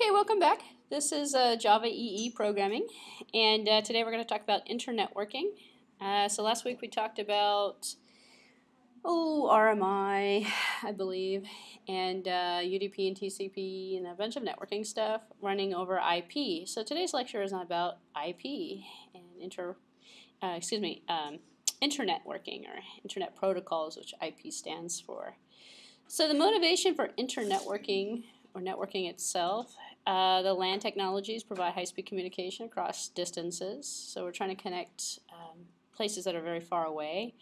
Okay, welcome back. This is Java EE programming, and today we're going to talk about internetworking. So last week we talked about RMI, I believe, and UDP and TCP and a bunch of networking stuff running over IP. So today's lecture is not about IP and internetworking or internet protocols, which IP stands for. So the motivation for internetworking, or networking itself, the LAN technologies provide high-speed communication across distances. So we're trying to connect places that are very far away.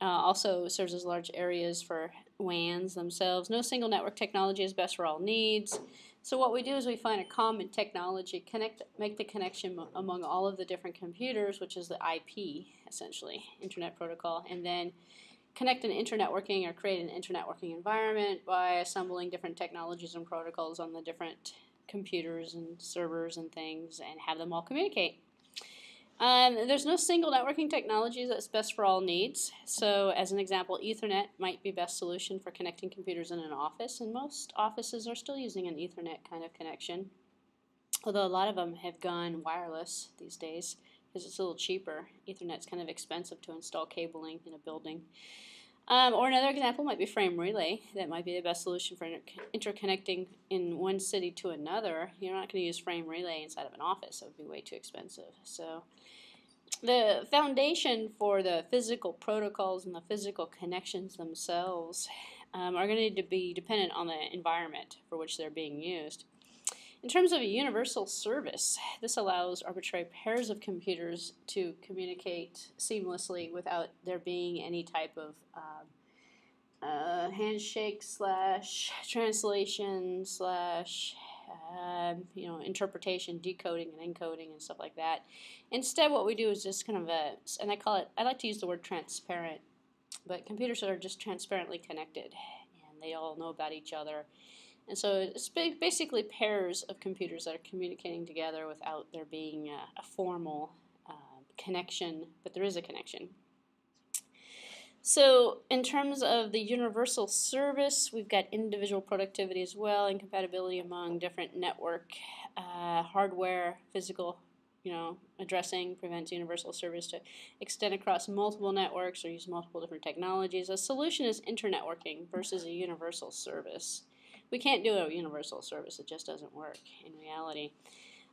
Also serves as large areas for WANs themselves. No single network technology is best for all needs. So what we do is we find a common technology, make the connection among all of the different computers, which is the IP, essentially, Internet Protocol, and then connect an internetworking or create an internetworking environment by assembling different technologies and protocols on the different computers and servers and things and have them all communicate. There's no single networking technology that's best for all needs. So as an example, Ethernet might be best solution for connecting computers in an office, and most offices are still using an Ethernet kind of connection, although a lot of them have gone wireless these days, because it's a little cheaper. Ethernet's kind of expensive to install cabling in a building. Or another example might be frame relay. That might be the best solution for interconnecting in one city to another. You're not going to use frame relay inside of an office. That would be way too expensive. So the foundation for the physical protocols and the physical connections themselves are going to be dependent on the environment for which they're being used. In terms of a universal service, this allows arbitrary pairs of computers to communicate seamlessly without there being any type of handshake/translation/interpretation, decoding and encoding and stuff like that. Instead, what we do is just kind of and I call it, I like to use the word transparent, but computers are just transparently connected, and they all know about each other. And so it's basically pairs of computers that are communicating together without there being a formal connection, but there is a connection. So in terms of the universal service, we've got individual productivity as well, and compatibility among different network hardware, physical addressing prevents universal service to extend across multiple networks or use multiple different technologies. A solution is internetworking versus a universal service. We can't do a universal service. It just doesn't work in reality.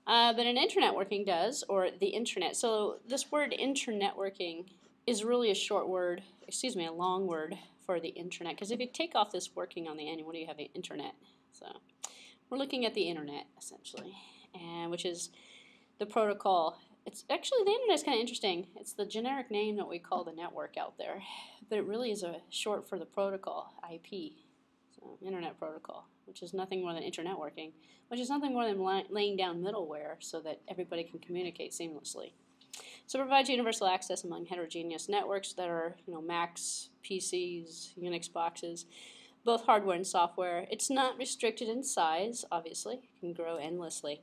But an internetworking does, or the internet. So this word internetworking is really a short word, excuse me, a long word for the internet. Because if you take off this working on the end, what do you have? The internet. So we're looking at the internet, essentially, and which is the protocol. It's actually, the internet is kind of interesting. It's the generic name that we call the network out there. But it really is a short for the protocol, IP. Internet protocol, which is nothing more than internetworking, which is nothing more than laying down middleware so that everybody can communicate seamlessly. So it provides universal access among heterogeneous networks that are, MACs, PCs, Unix boxes, both hardware and software. It's not restricted in size, obviously. It can grow endlessly.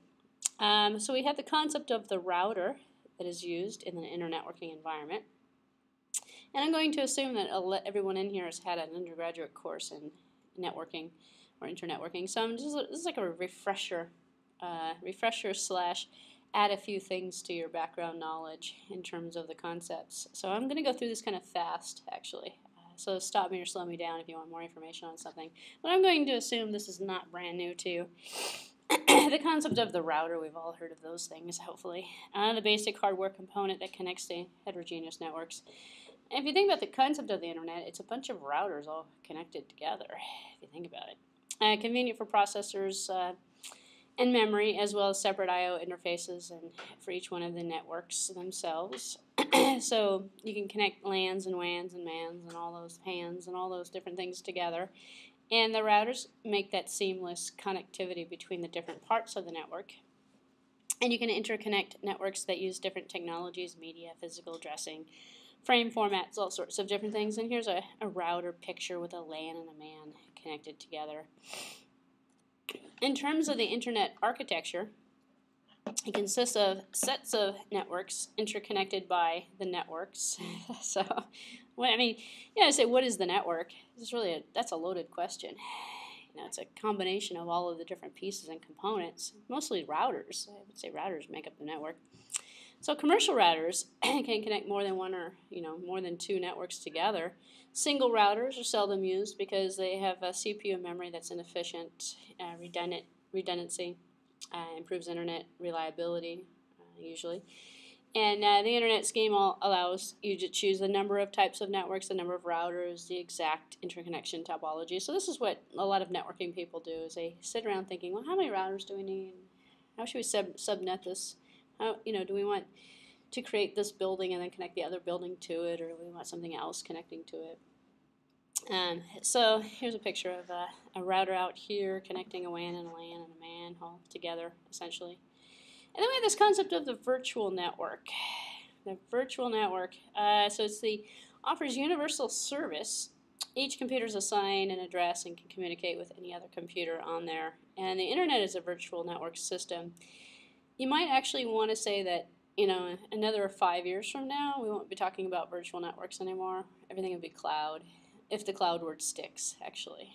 So we have the concept of the router that is used in an internetworking environment. And I'm going to assume that everyone in here has had an undergraduate course in networking or internetworking. So this is like a refresher / add a few things to your background knowledge in terms of the concepts. So I'm going to go through this kind of fast, actually. So stop me or slow me down if you want more information on something. But I'm going to assume this is not brand new to you. The concept of the router, we've all heard of those things, hopefully. The basic hardware component that connects the heterogeneous networks. And if you think about the concept of the internet, it's a bunch of routers all connected together, if you think about it. Convenient for processors and memory, as well as separate I/O interfaces and for each one of the networks themselves. So you can connect LANs and WANs and MANs and all those HANs and all those different things together. And the routers make that seamless connectivity between the different parts of the network. And you can interconnect networks that use different technologies, media, physical addressing, frame formats, all sorts of different things. And here's a router picture with a LAN and a MAN connected together. In terms of the internet architecture, it consists of sets of networks interconnected by the networks. So, what I mean, what is the network? That's a loaded question. You know, it's a combination of all of the different pieces and components, mostly routers. I would say routers make up the network. So commercial routers can connect more than one or, you know, more than two networks together. Single routers are seldom used because they have a CPU memory that's inefficient, redundancy, improves internet reliability usually. And the internet scheme allows you to choose the number of types of networks, the number of routers, the exact interconnection topology. So this is what a lot of networking people do, is they sit around thinking, well, how many routers do we need? How should we subnet this? How, you know, do we want to create this building and then connect the other building to it, or do we want something else connecting to it? So here's a picture of a router out here connecting a WAN and a LAN and a MAN all together, essentially. And then we have this concept of the virtual network. The virtual network, so it's offers universal service. Each computer is assigned an address and can communicate with any other computer on there. And the internet is a virtual network system. You might actually want to say that, you know, another 5 years from now, we won't be talking about virtual networks anymore. Everything will be cloud, if the cloud word sticks, actually.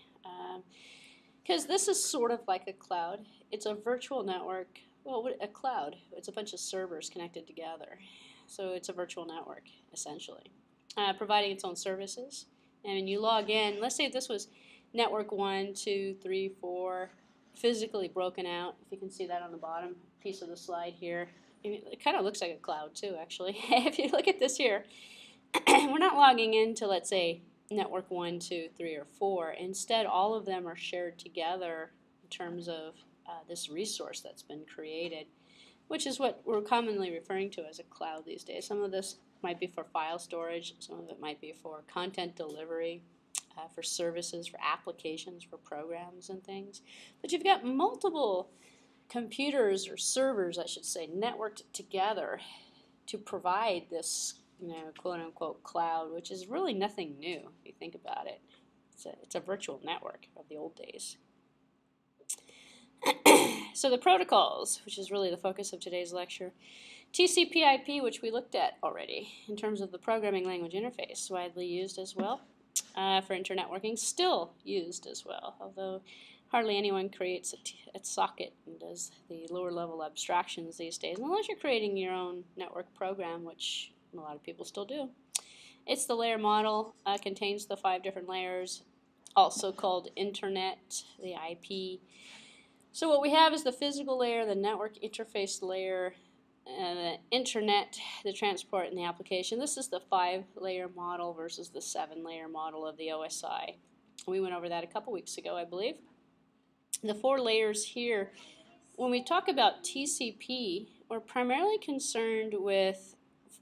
Because this is sort of like a cloud. It's a virtual network. Well, a cloud, it's a bunch of servers connected together. So it's a virtual network, essentially, providing its own services. And when you log in, let's say this was network 1, 2, 3, 4, physically broken out. If you can see that on the bottom piece of the slide here. It kind of looks like a cloud, too, actually. If you look at this here, we're not logging into, let's say, network 1, 2, 3, or 4. Instead, all of them are shared together in terms of this resource that's been created, which is what we're commonly referring to as a cloud these days. Some of this might be for file storage, some of it might be for content delivery, for services, for applications, for programs and things. But you've got multiple computers or servers, I should say, networked together to provide this, you know, quote-unquote cloud, which is really nothing new if you think about it. It's a virtual network of the old days. So the protocols, which is really the focus of today's lecture, TCP/IP, which we looked at already in terms of the programming language interface, widely used as well for internetworking, still used as well, although hardly anyone creates a socket and does the lower level abstractions these days, unless you're creating your own network program, which a lot of people still do. It's the layer model, contains the 5 different layers, also called internet, the IP. So what we have is the physical layer, the network interface layer, the internet, the transport, and the application. This is the 5-layer model versus the 7-layer model of the OSI. We went over that a couple weeks ago, I believe. The 4 layers here, when we talk about TCP, we're primarily concerned with,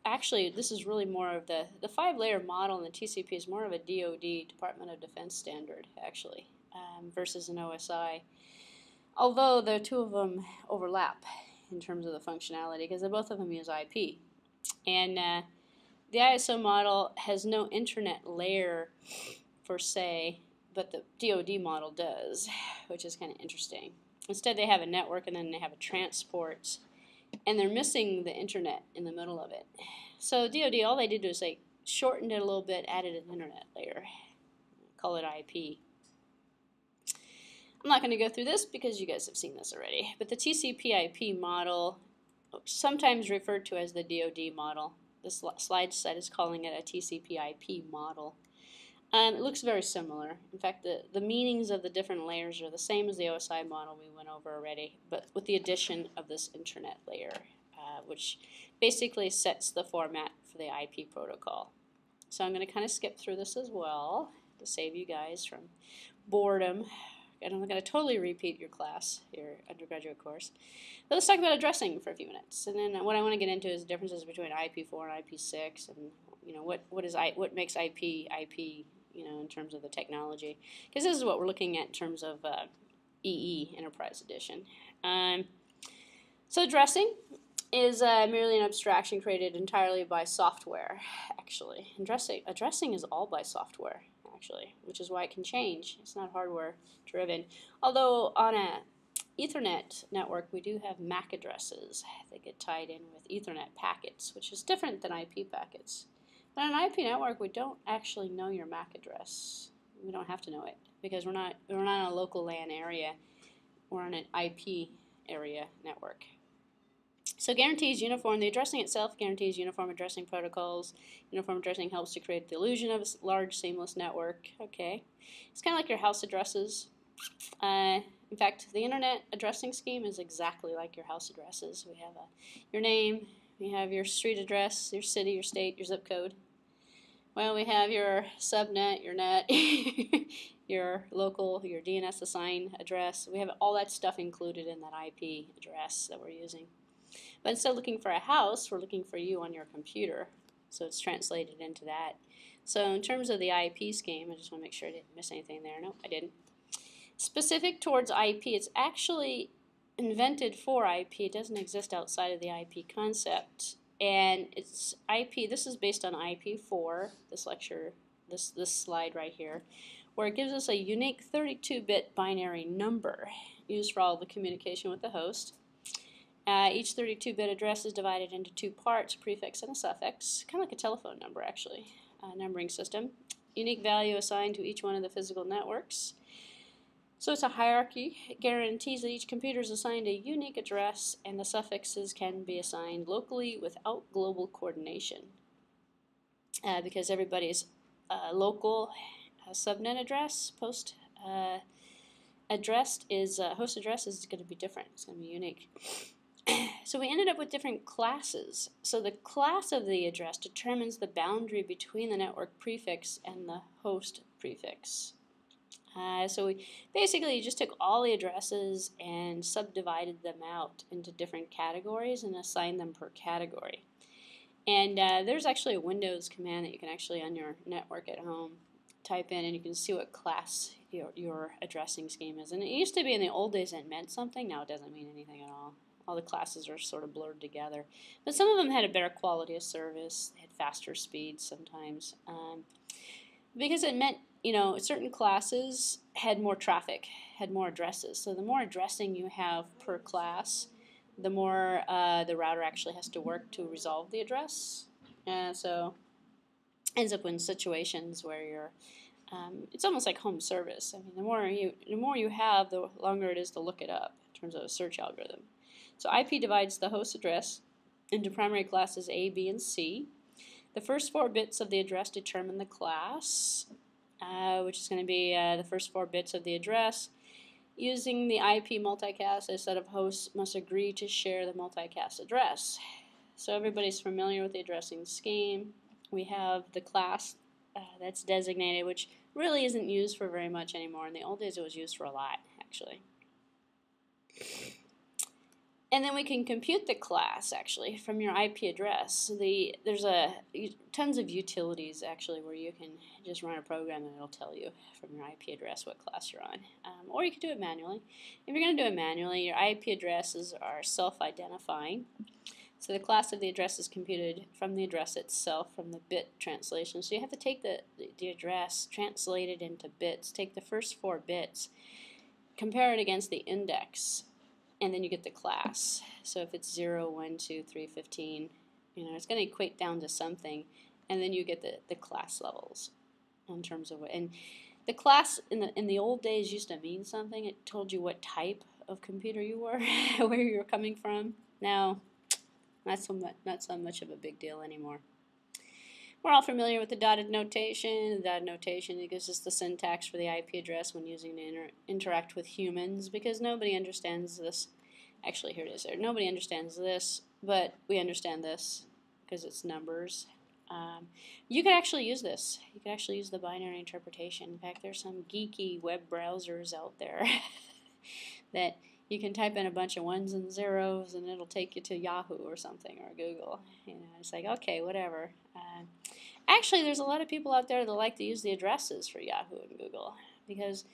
actually this is really more of the 5-layer model, and the TCP is more of a DoD, Department of Defense standard, actually, versus an OSI. Although the two of them overlap in terms of the functionality because both of them use IP. And the ISO model has no internet layer per se, but the DoD model does, which is kind of interesting. Instead they have a network and then they have a transport, and they're missing the internet in the middle of it. So DoD, all they did was they shortened it a little bit, added an internet layer, call it IP. I'm not going to go through this because you guys have seen this already, but the TCP/IP model, sometimes referred to as the DoD model, this slide set is calling it a TCP/IP model. It looks very similar. In fact, the meanings of the different layers are the same as the OSI model we went over already, but with the addition of this internet layer, which basically sets the format for the IP protocol. So I'm going to kind of skip through this as well to save you guys from boredom. And I'm not going to totally repeat your class, your undergraduate course. But let's talk about addressing for a few minutes. And then what I want to get into is the differences between IPv4 and IPv6, and you know what makes IP IP, you know, in terms of the technology. Because this is what we're looking at in terms of EE Enterprise Edition. So addressing is merely an abstraction created entirely by software. Actually, addressing is all by software. Actually, which is why it can change. It's not hardware driven. Although on an Ethernet network, we do have MAC addresses that get tied in with Ethernet packets, which is different than IP packets. But on an IP network, we don't actually know your MAC address. we don't have to know it because we're not in a local LAN area. We're on an IP area network. So guarantees uniform. The addressing itself guarantees uniform addressing protocols. Uniform addressing helps to create the illusion of a large, seamless network. Okay, it's kind of like your house addresses. In fact, the internet addressing scheme is exactly like your house addresses. We have your name, we have your street address, your city, your state, your zip code. Well, we have your subnet, your net, your local, your DNS assign address. We have all that stuff included in that IP address that we're using. But instead of looking for a house, we're looking for you on your computer. So it's translated into that. So in terms of the IP scheme, I just want to make sure I didn't miss anything there. Nope, I didn't. Specific towards IP, it's actually invented for IP. It doesn't exist outside of the IP concept. And it's IP, this is based on IPv4, this lecture, this slide right here, where it gives us a unique 32-bit binary number used for all the communication with the host. Each 32-bit address is divided into two parts, a prefix and a suffix, kind of like a telephone number actually, numbering system. Unique value assigned to each one of the physical networks. So it's a hierarchy. It guarantees that each computer is assigned a unique address and the suffixes can be assigned locally without global coordination because everybody's local subnet address, host address is going to be different. It's going to be unique. So we ended up with different classes. So the class of the address determines the boundary between the network prefix and the host prefix. So we basically just took all the addresses and subdivided them out into different categories and assigned them per category. And there's actually a Windows command that you can actually on your network at home type in and you can see what class your addressing scheme is. And it used to be in the old days it meant something, now it doesn't mean anything at all. All the classes are sort of blurred together. But some of them had a better quality of service, they had faster speeds sometimes. Because it meant, you know, certain classes had more traffic, had more addresses. So the more addressing you have per class, the more the router actually has to work to resolve the address. So ends up in situations where you're, it's almost like home service. I mean, the more you have, the longer it is to look it up in terms of a search algorithm. So IP divides the host address into primary classes A, B, and C. The first 4 bits of the address determine the class, which is going to be the first 4 bits of the address. Using the IP multicast, a set of hosts must agree to share the multicast address. So everybody's familiar with the addressing scheme. We have the class that's designated, which really isn't used for very much anymore. In the old days, it was used for a lot, actually. And then we can compute the class actually from your IP address. So there's tons of utilities actually where you can just run a program and it'll tell you from your IP address what class you're on. Or you can do it manually. If you're going to do it manually, your IP addresses are self-identifying. So the class of the address is computed from the address itself, from the bit translation. So you have to take the address, translate it into bits, take the first 4 bits, compare it against the index, and then you get the class. So if it's 0, 1, 2, 3, 15, you know, it's going to equate down to something, and then you get the class levels in terms of what. And the class in the old days used to mean something. It told you what type of computer you were, where you were coming from. Now, not so much of a big deal anymore. We're all familiar with the dotted notation. The dotted notation, it gives us the syntax for the IP address when using to interact with humans, because nobody understands this. Actually, here it is. There. Nobody understands this, but we understand this because it's numbers. You could actually use this. You could actually use the binary interpretation. In fact, there's some geeky web browsers out there that you can type in a bunch of 1s and 0s and it'll take you to Yahoo or something, or Google. You know, it's like, okay, whatever. Actually, there's a lot of people out there that like to use the addresses for Yahoo and Google because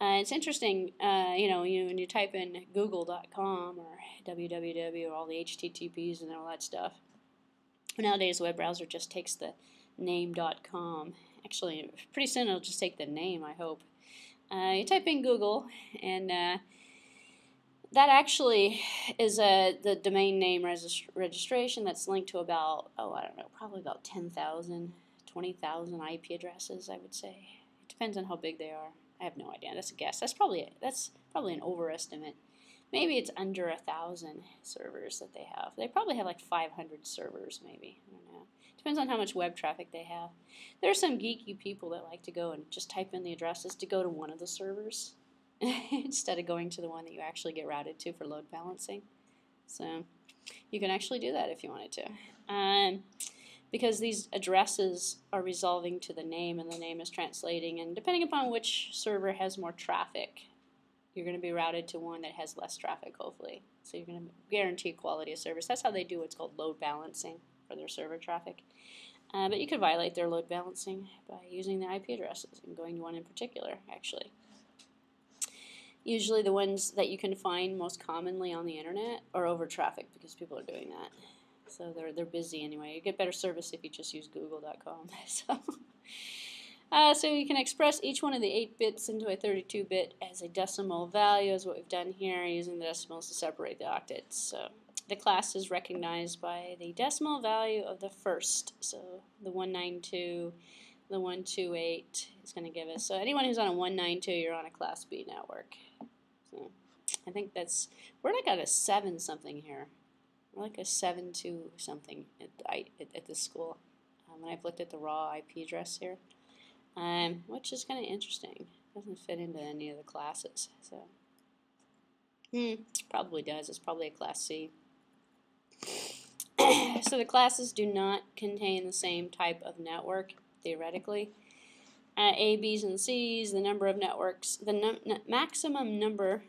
it's interesting, you know, when you type in google.com or www or all the HTTPs and all that stuff. Nowadays, the web browser just takes the name.com. Actually, pretty soon it'll just take the name, I hope. You type in Google and that actually is the domain name registration that's linked to about, oh, I don't know, probably about 10,000, 20,000 IP addresses, I would say. Depends on how big they are. I have no idea. That's a guess. That's probably an overestimate. Maybe it's under 1,000 servers that they have. They probably have like 500 servers, maybe. I don't know. Depends on how much web traffic they have. There are some geeky people that like to go and just type in the addresses to go to one of the servers instead of going to the one that you actually get routed to for load balancing. So you can actually do that if you wanted to. Because these addresses are resolving to the name, and the name is translating, and depending upon which server has more traffic, you're going to be routed to one that has less traffic, hopefully. So you're going to guarantee quality of service. That's how they do what's called load balancing for their server traffic. But you could violate their load balancing by using the IP addresses and going to one in particular, actually. Usually the ones that you can find most commonly on the internet are over traffic, because people are doing that. So they're busy anyway. You get better service if you just use google.com. So you can express each one of the 8 bits into a 32-bit as a decimal value, is what we've done here, using the decimals to separate the octets. So the class is recognized by the decimal value of the first. So the 192, the 128 is going to give us. So anyone who's on a 192, you're on a Class B network. So I think that's, we're like at a 7 something here. We're like a 7.2 something at this school. And I've looked at the raw IP address here, which is kind of interesting. Doesn't fit into any of the classes, so probably does. It's probably a Class C. So the classes do not contain the same type of network theoretically. A, B's, and C's. The number of networks. The maximum number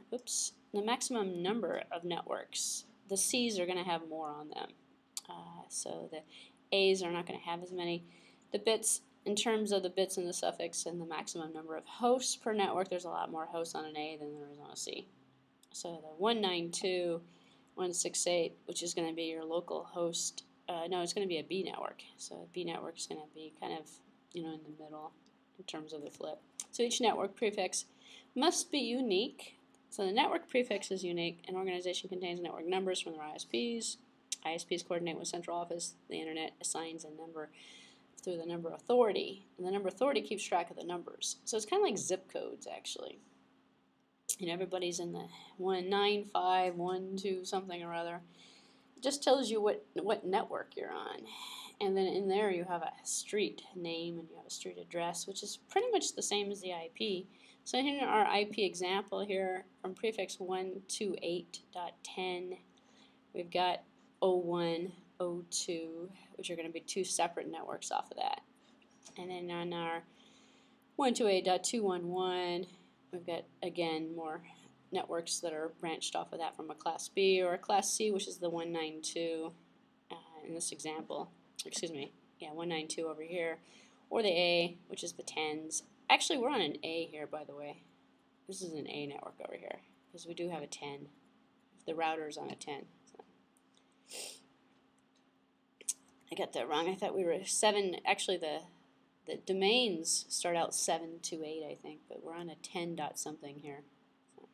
of networks. The C's are going to have more on them, so the A's are not going to have as many. The bits, in terms of the bits and the suffix and the maximum number of hosts per network, there's a lot more hosts on an A than there is on a C. So the 192.168, which is going to be your local host, no, it's going to be a B network. So a B network is going to be kind of, you know, in the middle in terms of the flip. So each network prefix must be unique. So the network prefix is unique. An organization contains network numbers from their ISPs. ISPs coordinate with central office. The internet assigns a number through the number authority. And the number authority keeps track of the numbers. So it's kind of like zip codes, actually. You know, everybody's in the 195, 12 something or other. It just tells you what network you're on. And then in there you have a street name and you have a street address, which is pretty much the same as the IP. So in our IP example here, from prefix 128.10, we've got 01, 02, which are going to be 2 separate networks off of that. And then on our 128.211, we've got, again, more networks that are branched off of that from a Class B or a Class C, which is the 192 in this example. Excuse me, yeah, 192 over here. Or the A, which is the 10s. Actually, we're on an A here, by the way. This is an A network over here, because we do have a 10. The router is on a 10. So. I got that wrong. I thought we were 7. Actually, the domains start out 728, I think, but we're on a 10 dot something here. So.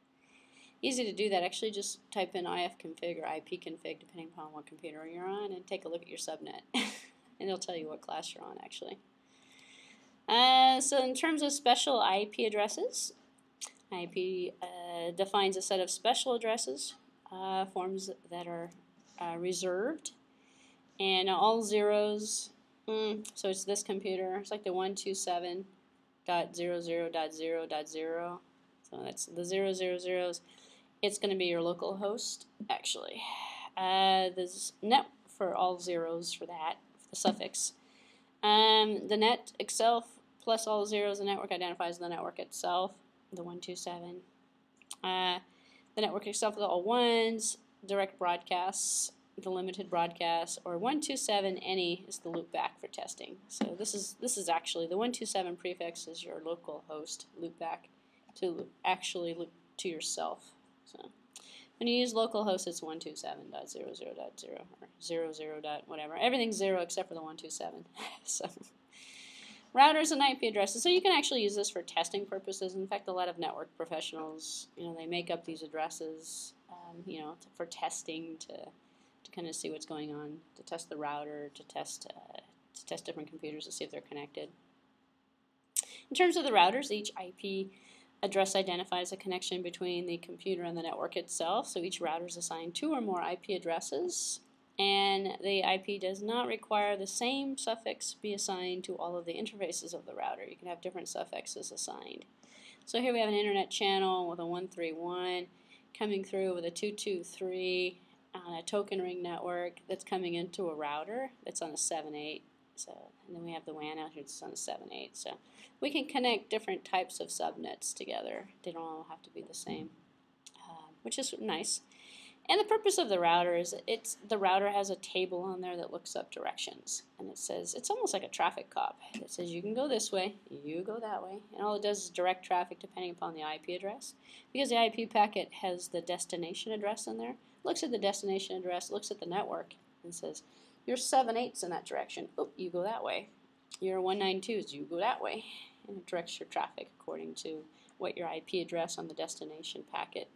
Easy to do that. Actually, just type in ifconfig or ipconfig, depending upon what computer you're on, and take a look at your subnet. And it'll tell you what class you're on, actually. So in terms of special IP addresses, IP defines a set of special addresses, forms that are reserved, and all zeros, so it's this computer, it's like the 127.0.0.0.0, so that's the 000s, it's going to be your local host, actually. There's net for all zeros for that, for the suffix. The net itself plus all zeros, the network identifies the network itself, the 127. The network itself with all 1s, direct broadcasts, the limited broadcasts, or 127 any is the loop back for testing. So this is actually the 127 prefix is your local host loop back to actually loop to yourself. So when you use local host, it's 127.0.0.0 or 00. whatever. Everything's 0 except for the 127. So. Routers and IP addresses. So you can actually use this for testing purposes. In fact, a lot of network professionals, you know, they make up these addresses, you know, for testing to kind of see what's going on, to test the router, to test different computers to see if they're connected. In terms of the routers, each IP address identifies a connection between the computer and the network itself, so each router is assigned 2 or more IP addresses, and the IP does not require the same suffix be assigned to all of the interfaces of the router. You can have different suffixes assigned. So here we have an internet channel with a 131 coming through with a 223 on a token ring network that's coming into a router that's on a 7/8. So, and then we have the WAN out here that's on a 7/8. So we can connect different types of subnets together. They don't all have to be the same, which is nice. And the purpose of the router is the router has a table on there that looks up directions. And it says, it's almost like a traffic cop. It says you can go this way, you go that way. And all it does is direct traffic depending upon the IP address. Because the IP packet has the destination address in there, looks at the destination address, looks at the network, and says, your 7/8's in that direction. Oop, you go that way. Your 192's, you go that way. And it directs your traffic according to what your IP address on the destination packet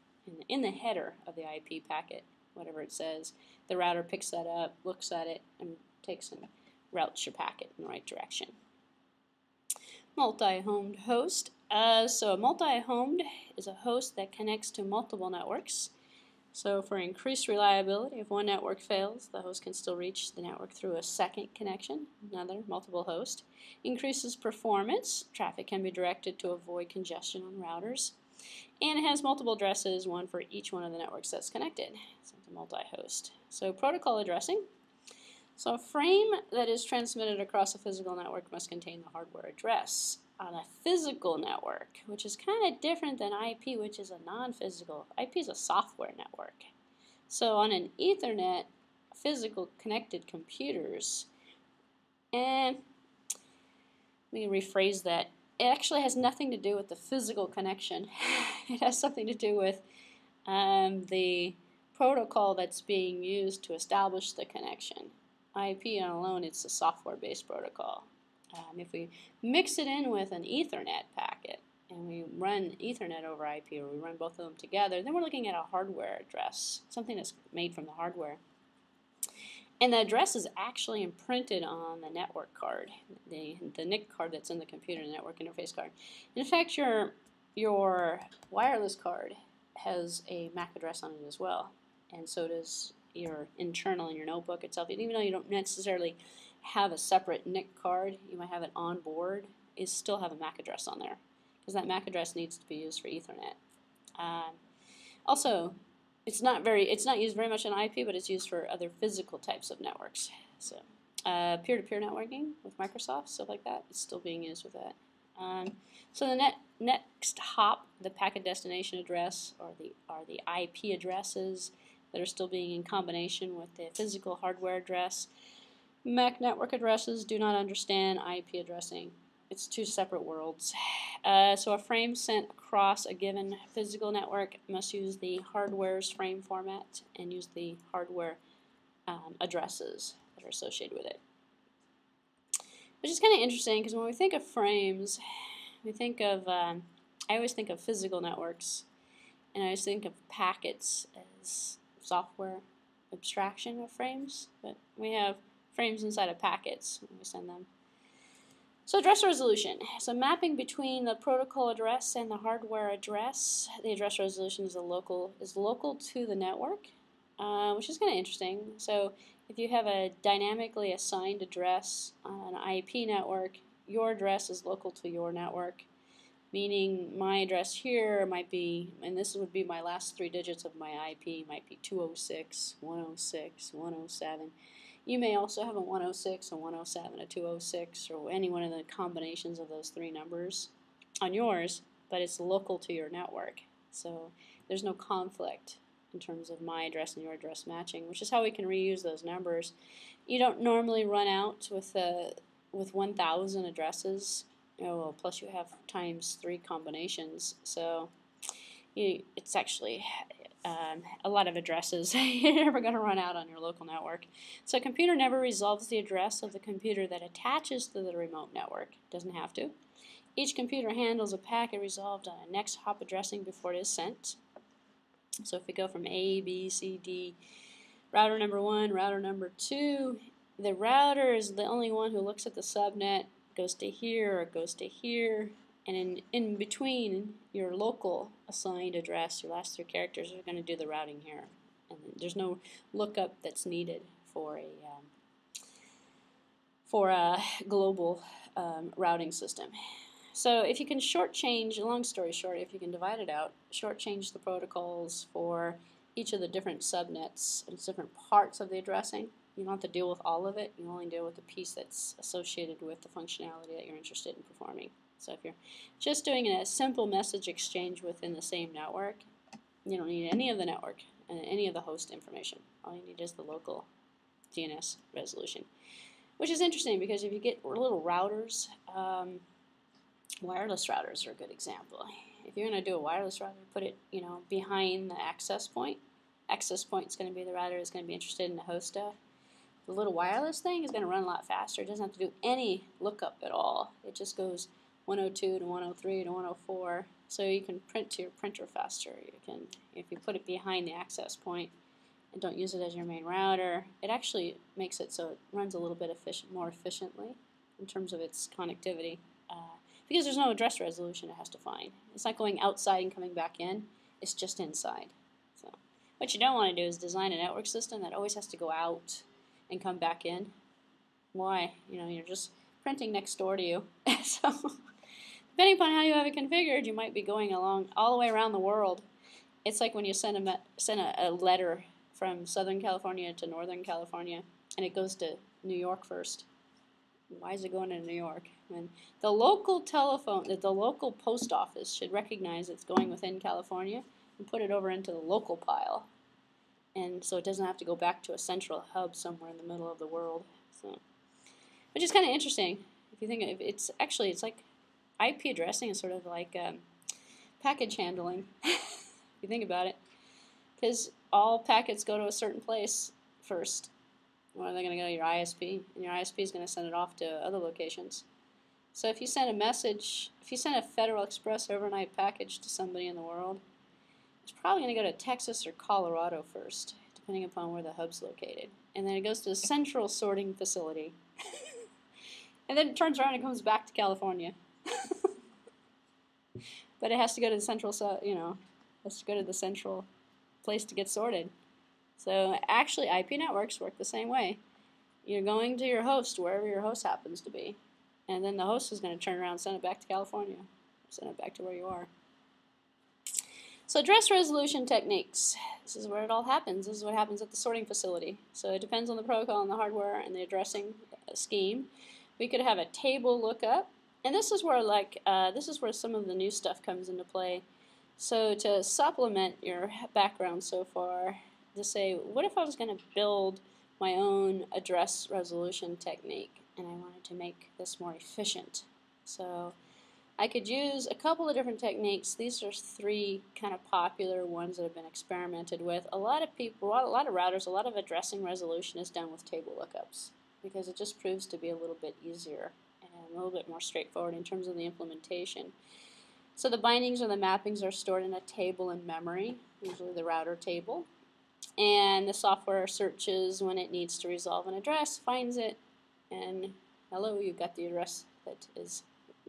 in the header of the IP packet, whatever it says, the router picks that up, looks at it, and takes and routes your packet in the right direction. Multi-homed host. So a multi-homed is a host that connects to multiple networks. So for increased reliability, if one network fails, the host can still reach the network through a second connection, another multiple host. Increases performance. Traffic can be directed to avoid congestion on routers. And it has multiple addresses, one for each one of the networks that's connected. So it's a multi-host. So protocol addressing. So a frame that is transmitted across a physical network must contain the hardware address on a physical network, which is kind of different than IP, which is a non-physical. IP is a software network. So on an Ethernet, physical connected computers, and let me rephrase that. It actually has nothing to do with the physical connection. It has something to do with the protocol that's being used to establish the connection. IP alone, it's a software-based protocol. If we mix it in with an Ethernet packet and we run Ethernet over IP, or we run both of them together, then we're looking at a hardware address, something that's made from the hardware. And the address is actually imprinted on the network card, the NIC card that's in the computer, the network interface card. In fact, your wireless card has a MAC address on it as well, and so does your internal in your notebook itself. And even though you don't necessarily have a separate NIC card, you might have it on board, you still have a MAC address on there, because that MAC address needs to be used for Ethernet. Also, it's not used very much in IP, but it's used for other physical types of networks. So peer-to-peer networking with Microsoft, stuff like that, it's still being used with that. So the next hop, the packet destination address, or the IP addresses that are still being in combination with the physical hardware address. MAC network addresses do not understand IP addressing. It's two separate worlds. So a frame sent across a given physical network must use the hardware's frame format and use the hardware addresses that are associated with it. Which is kind of interesting, because when we think of frames, we think of, I always think of physical networks, and I always think of packets as software abstraction of frames, but we have frames inside of packets when we send them. So address resolution. So mapping between the protocol address and the hardware address. The address resolution is local to the network, which is kind of interesting. So if you have a dynamically assigned address on an IP network, your address is local to your network, meaning my address here might be, and this would be my last 3 digits of my IP, might be 206, 106, 107. You may also have a 106, a 107, a 206, or any one of the combinations of those 3 numbers on yours, but it's local to your network. So there's no conflict in terms of my address and your address matching, which is how we can reuse those numbers. You don't normally run out with 1,000 addresses, plus you have ×3 combinations. So it's actually a lot of addresses. You're never going to run out on your local network. So a computer never resolves the address of the computer that attaches to the remote network. It doesn't have to. Each computer handles a packet resolved on a next hop addressing before it is sent. So if we go from A, B, C, D, router number 1, router number 2, the router is the only one who looks at the subnet, goes to here, or it goes to here, and in between your local assigned address, your last three characters are going to do the routing here. And there's no lookup that's needed for a global routing system. So if you can shortchange, long story short, if you can divide it out, shortchange the protocols for each of the different subnets and different parts of the addressing. You don't have to deal with all of it. You only deal with the piece that's associated with the functionality that you're interested in performing. So if you're just doing a simple message exchange within the same network, you don't need any of the network and any of the host information. All you need is the local DNS resolution, which is interesting because if you get little routers, wireless routers are a good example. If you're going to do a wireless router, put it, you know, behind the access point. Access point is going to be the router that's going to be interested in the host stuff. The little wireless thing is going to run a lot faster. It doesn't have to do any lookup at all. It just goes 102 to 103 to 104. So you can print to your printer faster. You can, if you put it behind the access point and don't use it as your main router, it actually makes it so it runs a little bit more efficiently in terms of its connectivity. Because there's no address resolution it has to find. It's not going outside and coming back in. It's just inside. So what you don't want to do is design a network system that always has to go out and come back in. Why? You know, you're just printing next door to you. So depending upon how you have it configured, you might be going along all the way around the world. It's like when you send a letter from Southern California to Northern California, and it goes to New York first. Why is it going to New York? When the local telephone, the local post office should recognize it's going within California and put it over into the local pile, and so it doesn't have to go back to a central hub somewhere in the middle of the world. So, which is kind of interesting if you think of it. It's actually, it's like IP addressing is sort of like package handling. If you think about it, because all packets go to a certain place first. Or they're going to go to your ISP, and your ISP is going to send it off to other locations. So if you send a message, if you send a Federal Express overnight package to somebody in the world, it's probably going to go to Texas or Colorado first, depending upon where the hub's located. And then it goes to a central sorting facility. And then it turns around and comes back to California. But it has to go to the central, you know, it has to go to the central place to get sorted. So actually, IP networks work the same way. You're going to your host, wherever your host happens to be. And then the host is going to turn around and send it back to California, send it back to where you are. So address resolution techniques. This is where it all happens. This is what happens at the sorting facility. So it depends on the protocol and the hardware and the addressing scheme. We could have a table lookup. And this is where, like, this is where some of the new stuff comes into play. So to supplement your background so far, to say, what if I was going to build my own address resolution technique and I wanted to make this more efficient? So I could use a couple of different techniques. These are three kind of popular ones that have been experimented with. A lot of people, a lot of routers, a lot of addressing resolution is done with table lookups because it just proves to be a little bit easier and a little bit more straightforward in terms of the implementation. So the bindings or the mappings are stored in a table in memory, usually the router table. And the software searches when it needs to resolve an address, finds it, and hello, you've got the address that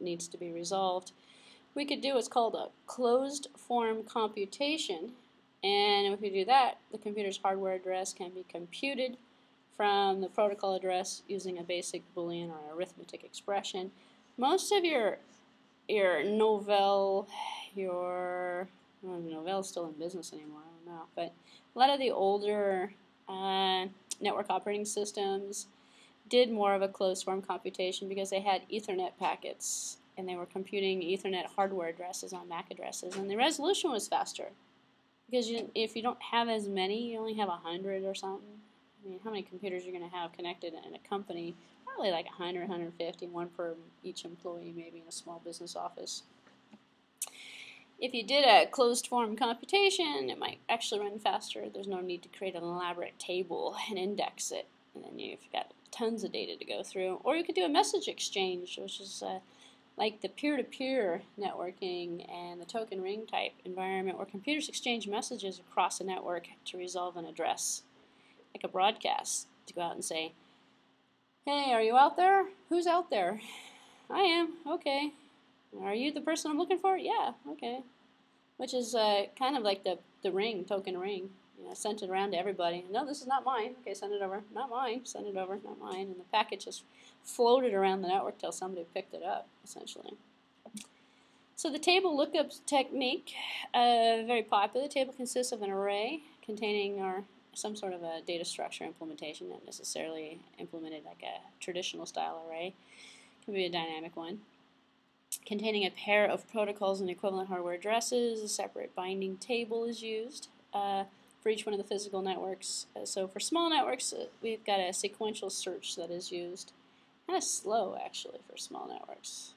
needs to be resolved. We could do what's called a closed form computation, and if we do that, the computer's hardware address can be computed from the protocol address using a basic Boolean or an arithmetic expression. Most of your Novell, your Novell's still in business anymore, I don't know. But a lot of the older network operating systems did more of a closed form computation because they had Ethernet packets and they were computing Ethernet hardware addresses on MAC addresses, and the resolution was faster because if you don't have as many, you only have 100 or something. I mean, how many computers you're going to have connected in a company? Probably like 100, 150, one per each employee, maybe in a small business office. If you did a closed form computation, it might actually run faster. There's no need to create an elaborate table and index it, and then you've got tons of data to go through. Or you could do a message exchange, which is like the peer-to-peer networking and the token ring type environment where computers exchange messages across a network to resolve an address, like a broadcast, to go out and say, hey, are you out there? Who's out there? I am. Okay. Are you the person I'm looking for? Yeah. Okay. Which is kind of like the ring, token ring. You know, sent it around to everybody. No, this is not mine. Okay, send it over. Not mine. Send it over. Not mine. And the packet just floated around the network till somebody picked it up, essentially. So the table lookup technique, very popular. The table consists of an array containing some sort of a data structure implementation, not necessarily implemented like a traditional style array. It can be a dynamic one. Containing a pair of protocols and equivalent hardware addresses, a separate binding table is used for each one of the physical networks. So for small networks, we've got a sequential search that is used. Kind of slow, actually, for small networks.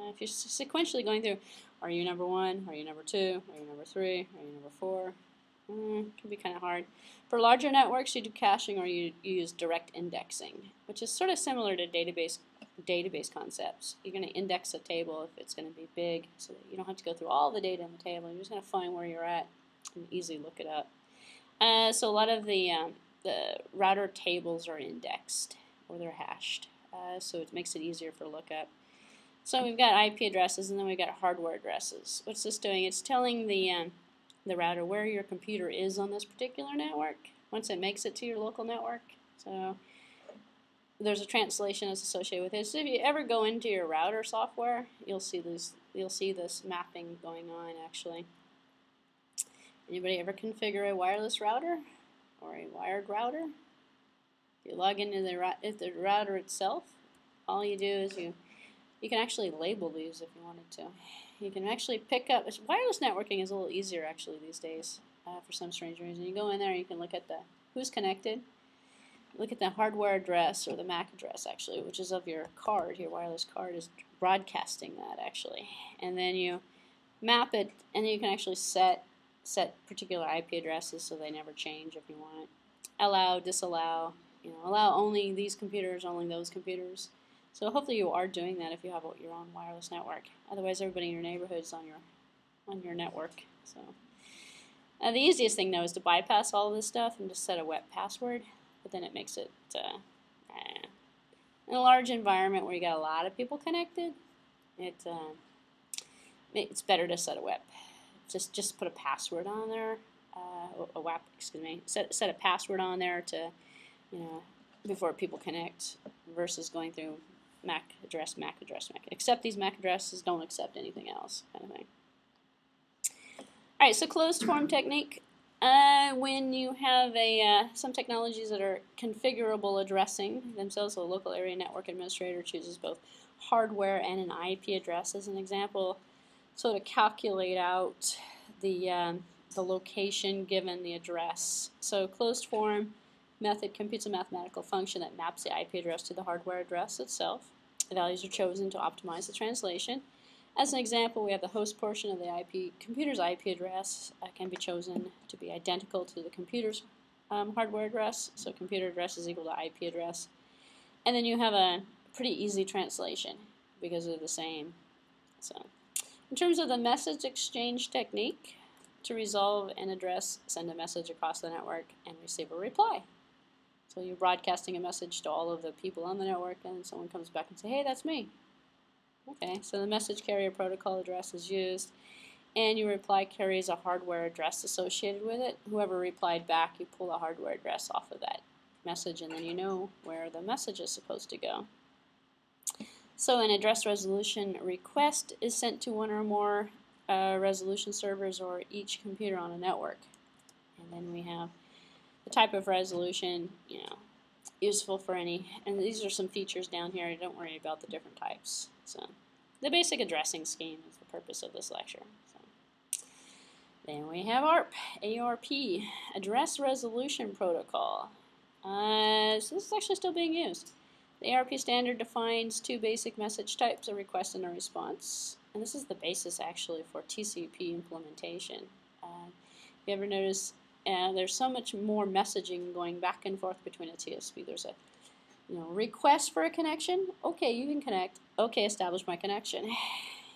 If you're sequentially going through, are you number one, are you number two, are you number three, are you number four, can be kind of hard. For larger networks, you do caching or you use direct indexing, which is sort of similar to database concepts. You're going to index a table if it's going to be big, so that you don't have to go through all the data in the table. You're just going to find where you're at and easily look it up. So a lot of the router tables are indexed or they're hashed, so it makes it easier for lookup. So we've got IP addresses and then we've got hardware addresses. What's this doing? It's telling the router where your computer is on this particular network once it makes it to your local network. So there's a translation that's associated with this. So if you ever go into your router software, you'll see this mapping going on actually. Anybody ever configure a wireless router or a wired router? If you log into the router itself, all you do is you can actually label these if you wanted to. You can actually pick up, wireless networking is a little easier actually these days for some strange reason. You go in there and you can look at who's connected, look at the hardware address or the MAC address actually, which is of your card, your wireless card is broadcasting that actually. And then you map it and you can actually set particular IP addresses so they never change if you want. Allow, disallow, you know, allow only these computers, only those computers. So hopefully you are doing that if you have your own wireless network. Otherwise, everybody in your neighborhood is on your network. So the easiest thing though is to bypass all of this stuff and just set a wet password. But then it makes it in a large environment where you got a lot of people connected. It's better to set a WAP. Just put a password on there. A WAP, excuse me. Set a password on there to, you know, before people connect versus going through MAC address, MAC address, MAC. Accept these MAC addresses, don't accept anything else, kind of thing. All right, so closed form technique. When you have some technologies that are configurable addressing themselves, so a local area network administrator chooses both hardware and an IP address as an example, so to calculate out the location given the address. So closed form method computes a mathematical function that maps the IP address to the hardware address itself. The values are chosen to optimize the translation. As an example, we have the host portion of the IP computer's IP address can be chosen to be identical to the computer's hardware address, so computer address is equal to IP address. And then you have a pretty easy translation because they're the same. So, in terms of the message exchange technique, to resolve an address, send a message across the network and receive a reply. So you're broadcasting a message to all of the people on the network and someone comes back and says, hey, that's me. Okay, so the message carrier protocol address is used and your reply carries a hardware address associated with it. Whoever replied back, you pull a hardware address off of that message and then you know where the message is supposed to go. So an address resolution request is sent to one or more resolution servers or each computer on a network. And then we have the type of resolution, you know, useful for any, and these are some features down here. Don't worry about the different types. So the basic addressing scheme is the purpose of this lecture. So then we have ARP, Address Resolution Protocol. So this is actually still being used. The ARP standard defines two basic message types, a request and a response. And this is the basis actually for TCP implementation. If you ever notice, there's so much more messaging going back and forth between a TSP. There's a request for a connection. Okay, you can connect. Okay, establish my connection.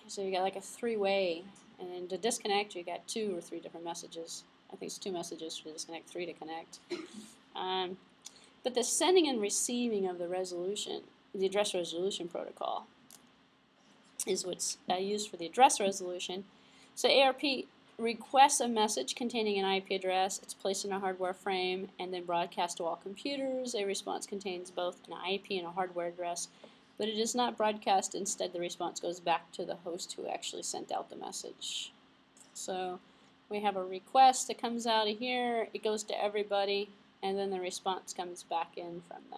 So you got like a three-way, and then to disconnect, you got two or three different messages. I think it's two messages to disconnect, three to connect. But the sending and receiving of the address resolution protocol is what's used for the address resolution. So ARP requests a message containing an IP address. It's placed in a hardware frame and then broadcast to all computers. A response contains both an IP and a hardware address, but it is not broadcast. Instead, the response goes back to the host who actually sent out the message. So we have a request that comes out of here, it goes to everybody, and then the response comes back in from the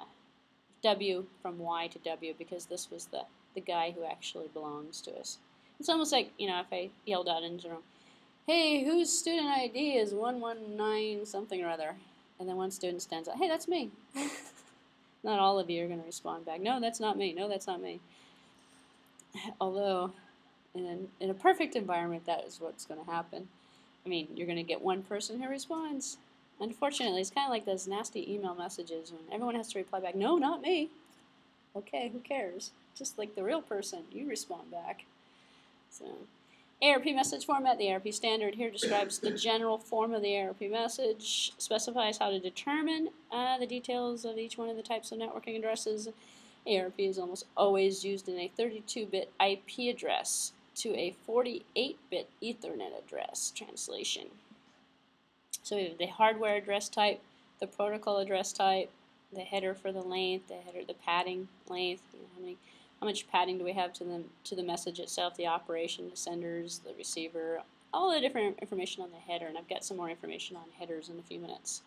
W, from Y to W, because this was the guy who actually belongs to us. It's almost like, you know, if I yelled out into the room, hey, whose student ID is 119 something or other? And then one student stands up, hey, that's me. Not all of you are going to respond back, no, that's not me, no, that's not me. Although, in a perfect environment, that is what's going to happen. I mean, you're going to get one person who responds. Unfortunately, it's kind of like those nasty email messages when everyone has to reply back, no, not me. Okay, who cares? Just like the real person, you respond back. So, ARP message format, the ARP standard here describes the general form of the ARP message, specifies how to determine the details of each one of the types of networking addresses. ARP is almost always used in a 32-bit IP address to a 48-bit Ethernet address translation. So we have the hardware address type, the protocol address type, the header for the length, the header, the padding length, you know, how much padding do we have to the message itself, the operation, the senders, the receiver, all the different information on the header, and I've got some more information on headers in a few minutes.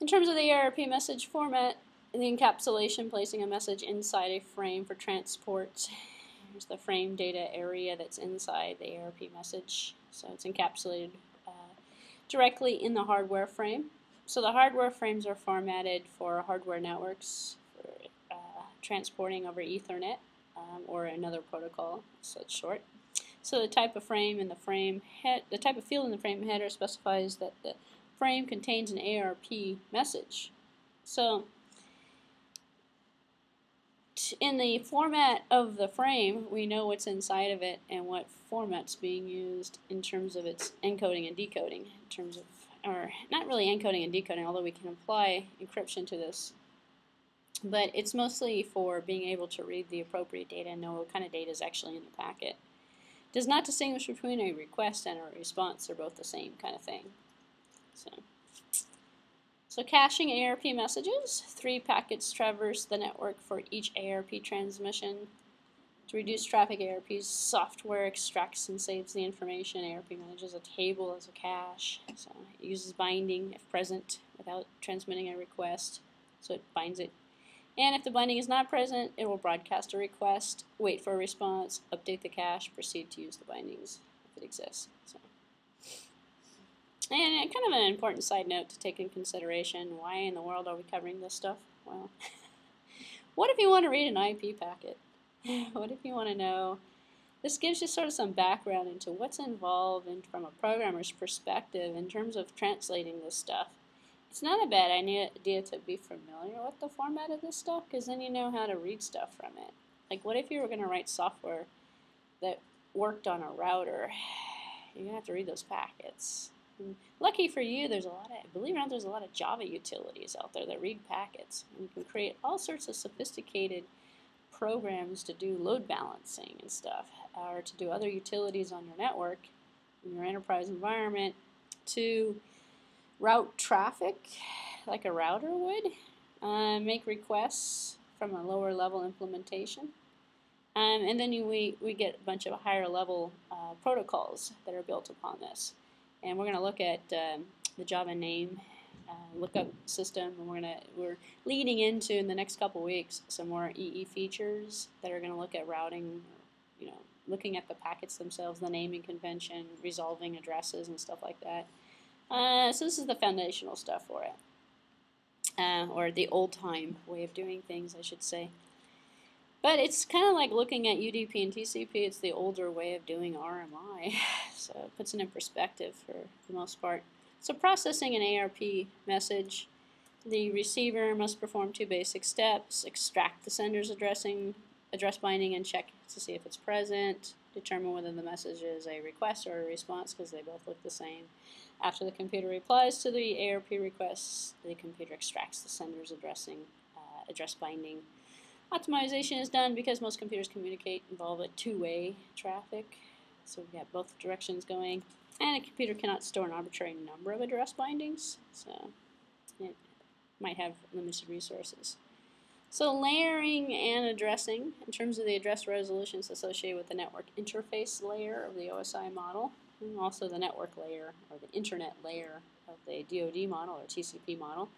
In terms of the ARP message format, the encapsulation, placing a message inside a frame for transport. Here's the frame data area that's inside the ARP message, so it's encapsulated directly in the hardware frame. So the hardware frames are formatted for hardware networks, for transporting over Ethernet or another protocol, so it's short. So the type of frame in the frame head, the type of field in the frame header specifies that the frame contains an ARP message. So in the format of the frame, we know what's inside of it and what format's being used in terms of its encoding and decoding, in terms of, or not really encoding and decoding, although we can apply encryption to this. But it's mostly for being able to read the appropriate data and know what kind of data is actually in the packet. It does not distinguish between a request and a response. They're both the same kind of thing. So caching ARP messages, 3 packets traverse the network for each ARP transmission. To reduce traffic, ARP's software extracts and saves the information. ARP manages a table as a cache. So it uses binding if present without transmitting a request. So it binds it. And if the binding is not present, it will broadcast a request, wait for a response, update the cache, proceed to use the bindings if it exists. So. And kind of an important side note to take in consideration, why in the world are we covering this stuff? Well, what if you want to read an IP packet? What if you want to know? This gives you sort of some background into what's involved and from a programmer's perspective in terms of translating this stuff. It's not a bad idea to be familiar with the format of this stuff, because then you know how to read stuff from it. Like, what if you were going to write software that worked on a router? You're going to have to read those packets. And lucky for you, there's a lot of, believe it or not, there's a lot of Java utilities out there that read packets. And you can create all sorts of sophisticated programs to do load balancing and stuff, or to do other utilities on your network, in your enterprise environment, to route traffic like a router would, make requests from a lower level implementation, and then we get a bunch of higher level protocols that are built upon this. And we're going to look at the Java name lookup system, and we're leading into, in the next couple weeks, some more EE features that are going to look at routing, you know, looking at the packets themselves, the naming convention, resolving addresses and stuff like that. So this is the foundational stuff for it, or the old-time way of doing things, I should say. But it's kind of like looking at UDP and TCP. It's the older way of doing RMI, so it puts it in perspective for the most part. So processing an ARP message, the receiver must perform 2 basic steps: extract the sender's address binding and check to see if it's present, determine whether the message is a request or a response, because they both look the same. After the computer replies to the ARP request, the computer extracts the sender's address binding Optimization is done because most computers communicate involve a two-way traffic, so we have both directions going, and a computer cannot store an arbitrary number of address bindings, so it might have limited resources. So layering and addressing, in terms of the address resolutions associated with the network interface layer of the OSI model, and also the network layer or the internet layer of the DoD model or TCP model.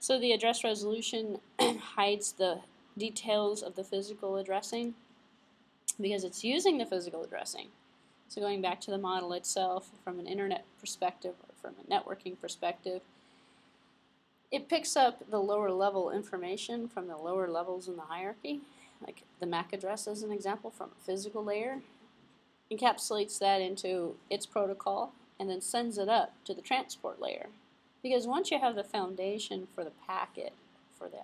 So the address resolution hides the details of the physical addressing because it's using the physical addressing. So going back to the model itself, from an internet perspective or from a networking perspective, it picks up the lower level information from the lower levels in the hierarchy, like the MAC address as an example from a physical layer, encapsulates that into its protocol, and then sends it up to the transport layer. Because once you have the foundation for the packet, for the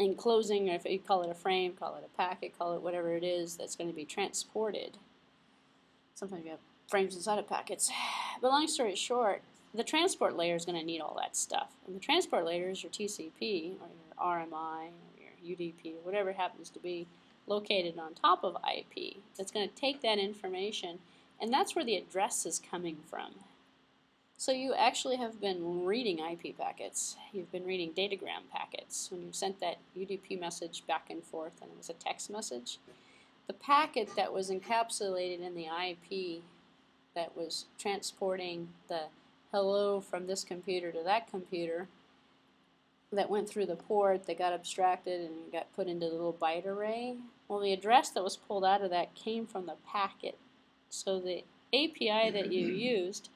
enclosing, or if you call it a frame, call it a packet, call it whatever it is that's going to be transported. Sometimes you have frames inside of packets. But long story short, the transport layer is going to need all that stuff. And the transport layer is your TCP, or your RMI, or your UDP, whatever it happens to be located on top of IP. That's going to take that information, and that's where the address is coming from. So you actually have been reading IP packets. You've been reading datagram packets. When you sent that UDP message back and forth and it was a text message, the packet that was encapsulated in the IP that was transporting the hello from this computer to that computer that went through the port, that got abstracted and got put into the little byte array, well, the address that was pulled out of that came from the packet. So the API that you used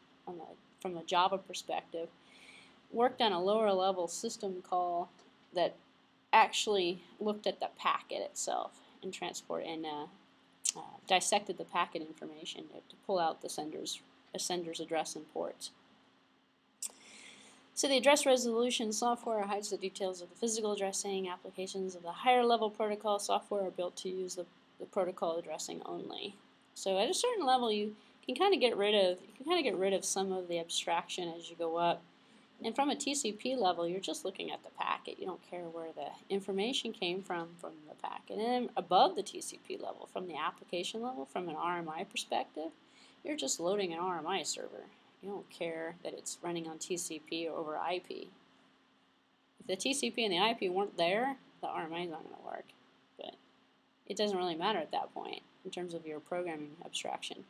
from a Java perspective worked on a lower level system call that actually looked at the packet itself and dissected the packet information to pull out the sender's address and ports. So the address resolution software hides the details of the physical addressing. Applications of the higher level protocol software are built to use the protocol addressing only. So at a certain level, you can kind of get rid of some of the abstraction as you go up. And from a TCP level, you're just looking at the packet. You don't care where the information came from the packet. And above the TCP level, from the application level, from an RMI perspective, you're just loading an RMI server. You don't care that it's running on TCP or over IP. If the TCP and the IP weren't there, the RMI is not going to work. But it doesn't really matter at that point in terms of your programming abstraction.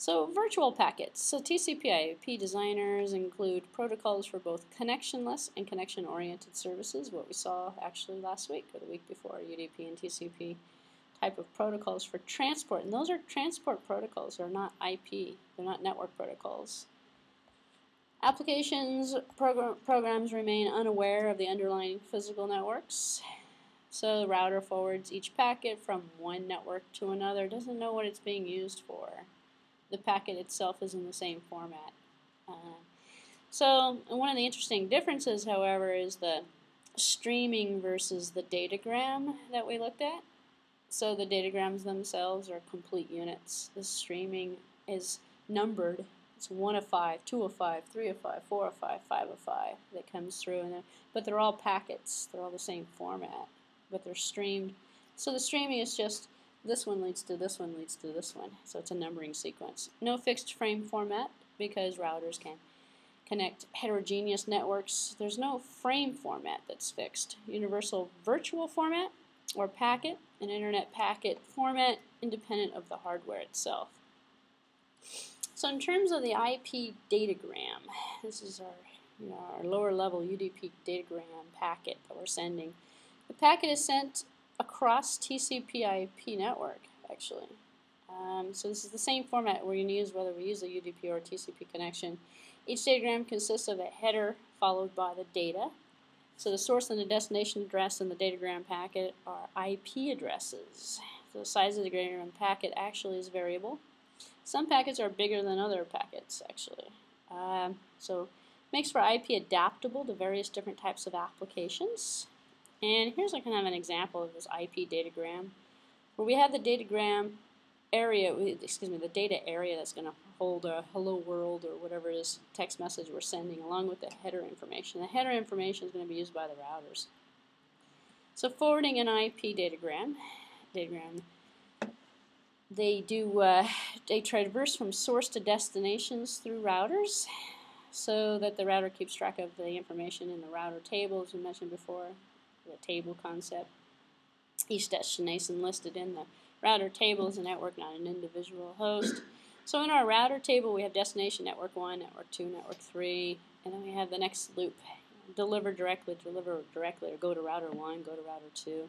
So virtual packets. So TCP/IP designers include protocols for both connectionless and connection-oriented services, what we saw actually last week or the week before, UDP and TCP type of protocols for transport. And those are transport protocols, they're not IP, they're not network protocols. Applications programs remain unaware of the underlying physical networks. So the router forwards each packet from one network to another, doesn't know what it's being used for. The packet itself is in the same format. So one of the interesting differences, however, is the streaming versus the datagram that we looked at. So the datagrams themselves are complete units. The streaming is numbered. It's 1 of 5, 2 of 5, 3 of 5, 4 of 5, 5 of 5 that comes through. But they're all packets. They're all the same format, but they're streamed. So the streaming is just this one leads to this one leads to this one. So it's a numbering sequence. No fixed frame format because routers can connect heterogeneous networks. There's no frame format that's fixed. Universal virtual format or packet, an internet packet format independent of the hardware itself. So in terms of the IP datagram, this is our lower level UDP datagram packet that we're sending. The packet is sent across TCP/IP network, actually. So this is the same format we're going to use whether we use a UDP or a TCP connection. Each datagram consists of a header followed by the data. So the source and the destination address in the datagram packet are IP addresses. So the size of the datagram packet actually is variable. Some packets are bigger than other packets, actually. So it makes for IP adaptable to various different types of applications. And here's a kind of an example of this IP datagram, where we have the datagram area, the data area that's going to hold a hello world or whatever it is text message we're sending along with the header information. The header information is going to be used by the routers. So forwarding an IP datagram, they do they traverse from source to destinations through routers, so that the router keeps track of the information in the router table, as we mentioned before, the table concept. Each destination listed in the router table is a network, not an individual host. So in our router table, we have destination network 1, network 2, network 3, and then we have the next loop. Deliver directly, or go to router 1, go to router 2.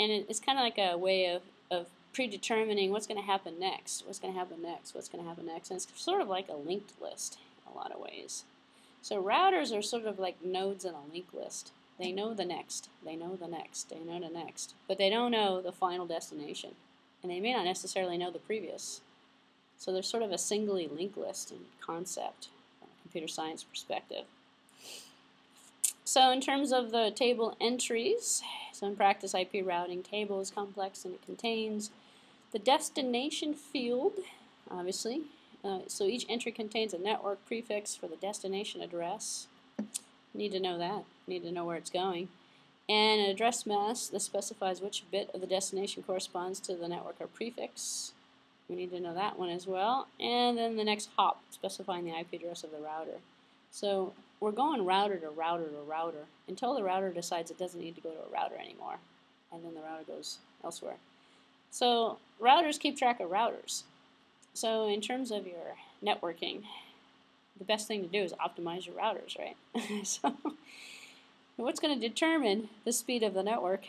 And it's kind of like a way of predetermining what's going to happen next, what's going to happen next, what's going to happen next. And it's sort of like a linked list in a lot of ways. So routers are sort of like nodes in a linked list. They know the next, they know the next, they know the next, but they don't know the final destination. And they may not necessarily know the previous. So there's sort of a singly linked list in concept from a computer science perspective. So in terms of the table entries, so in practice, IP routing table is complex and it contains the destination field, obviously. So each entry contains a network prefix for the destination address. Need to know that. Need to know where it's going. And an address mask that specifies which bit of the destination corresponds to the network or prefix. We need to know that one as well. And then the next hop specifying the IP address of the router. So we're going router to router to router until the router decides it doesn't need to go to a router anymore. And then the router goes elsewhere. So routers keep track of routers. So in terms of your networking, the best thing to do is optimize your routers, right? So what's going to determine the speed of the network?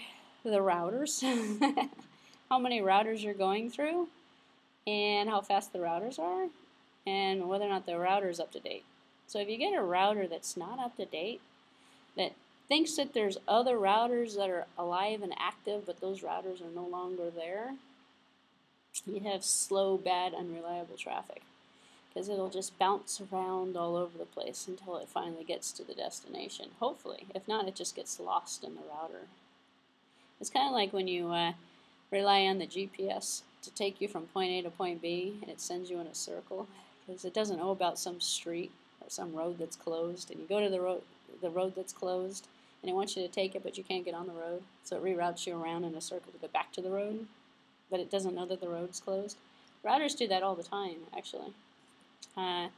The routers. How many routers you're going through, and how fast the routers are, and whether or not the router is up to date. So if you get a router that's not up to date, that thinks that there's other routers that are alive and active, but those routers are no longer there, you have slow, bad, unreliable traffic. Because it'll just bounce around all over the place until it finally gets to the destination, hopefully. If not, it just gets lost in the router. It's kind of like when you rely on the GPS to take you from point A to point B, and it sends you in a circle, because it doesn't know about some street or some road that's closed, and you go to the road that's closed, and it wants you to take it, but you can't get on the road, so it reroutes you around in a circle to go back to the road, but it doesn't know that the road's closed. Routers do that all the time, actually. And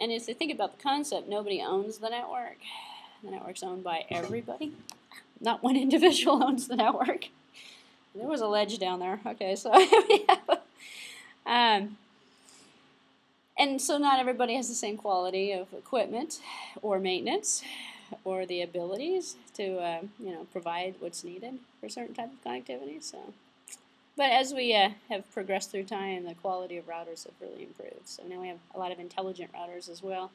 if you think about the concept, nobody owns the network. The network's owned by everybody. Not one individual owns the network. There was a ledge down there. Okay, so we have a, and so not everybody has the same quality of equipment or maintenance or the abilities to provide what's needed for certain type of connectivity. So. But as we have progressed through time, the quality of routers have really improved. So now we have a lot of intelligent routers as well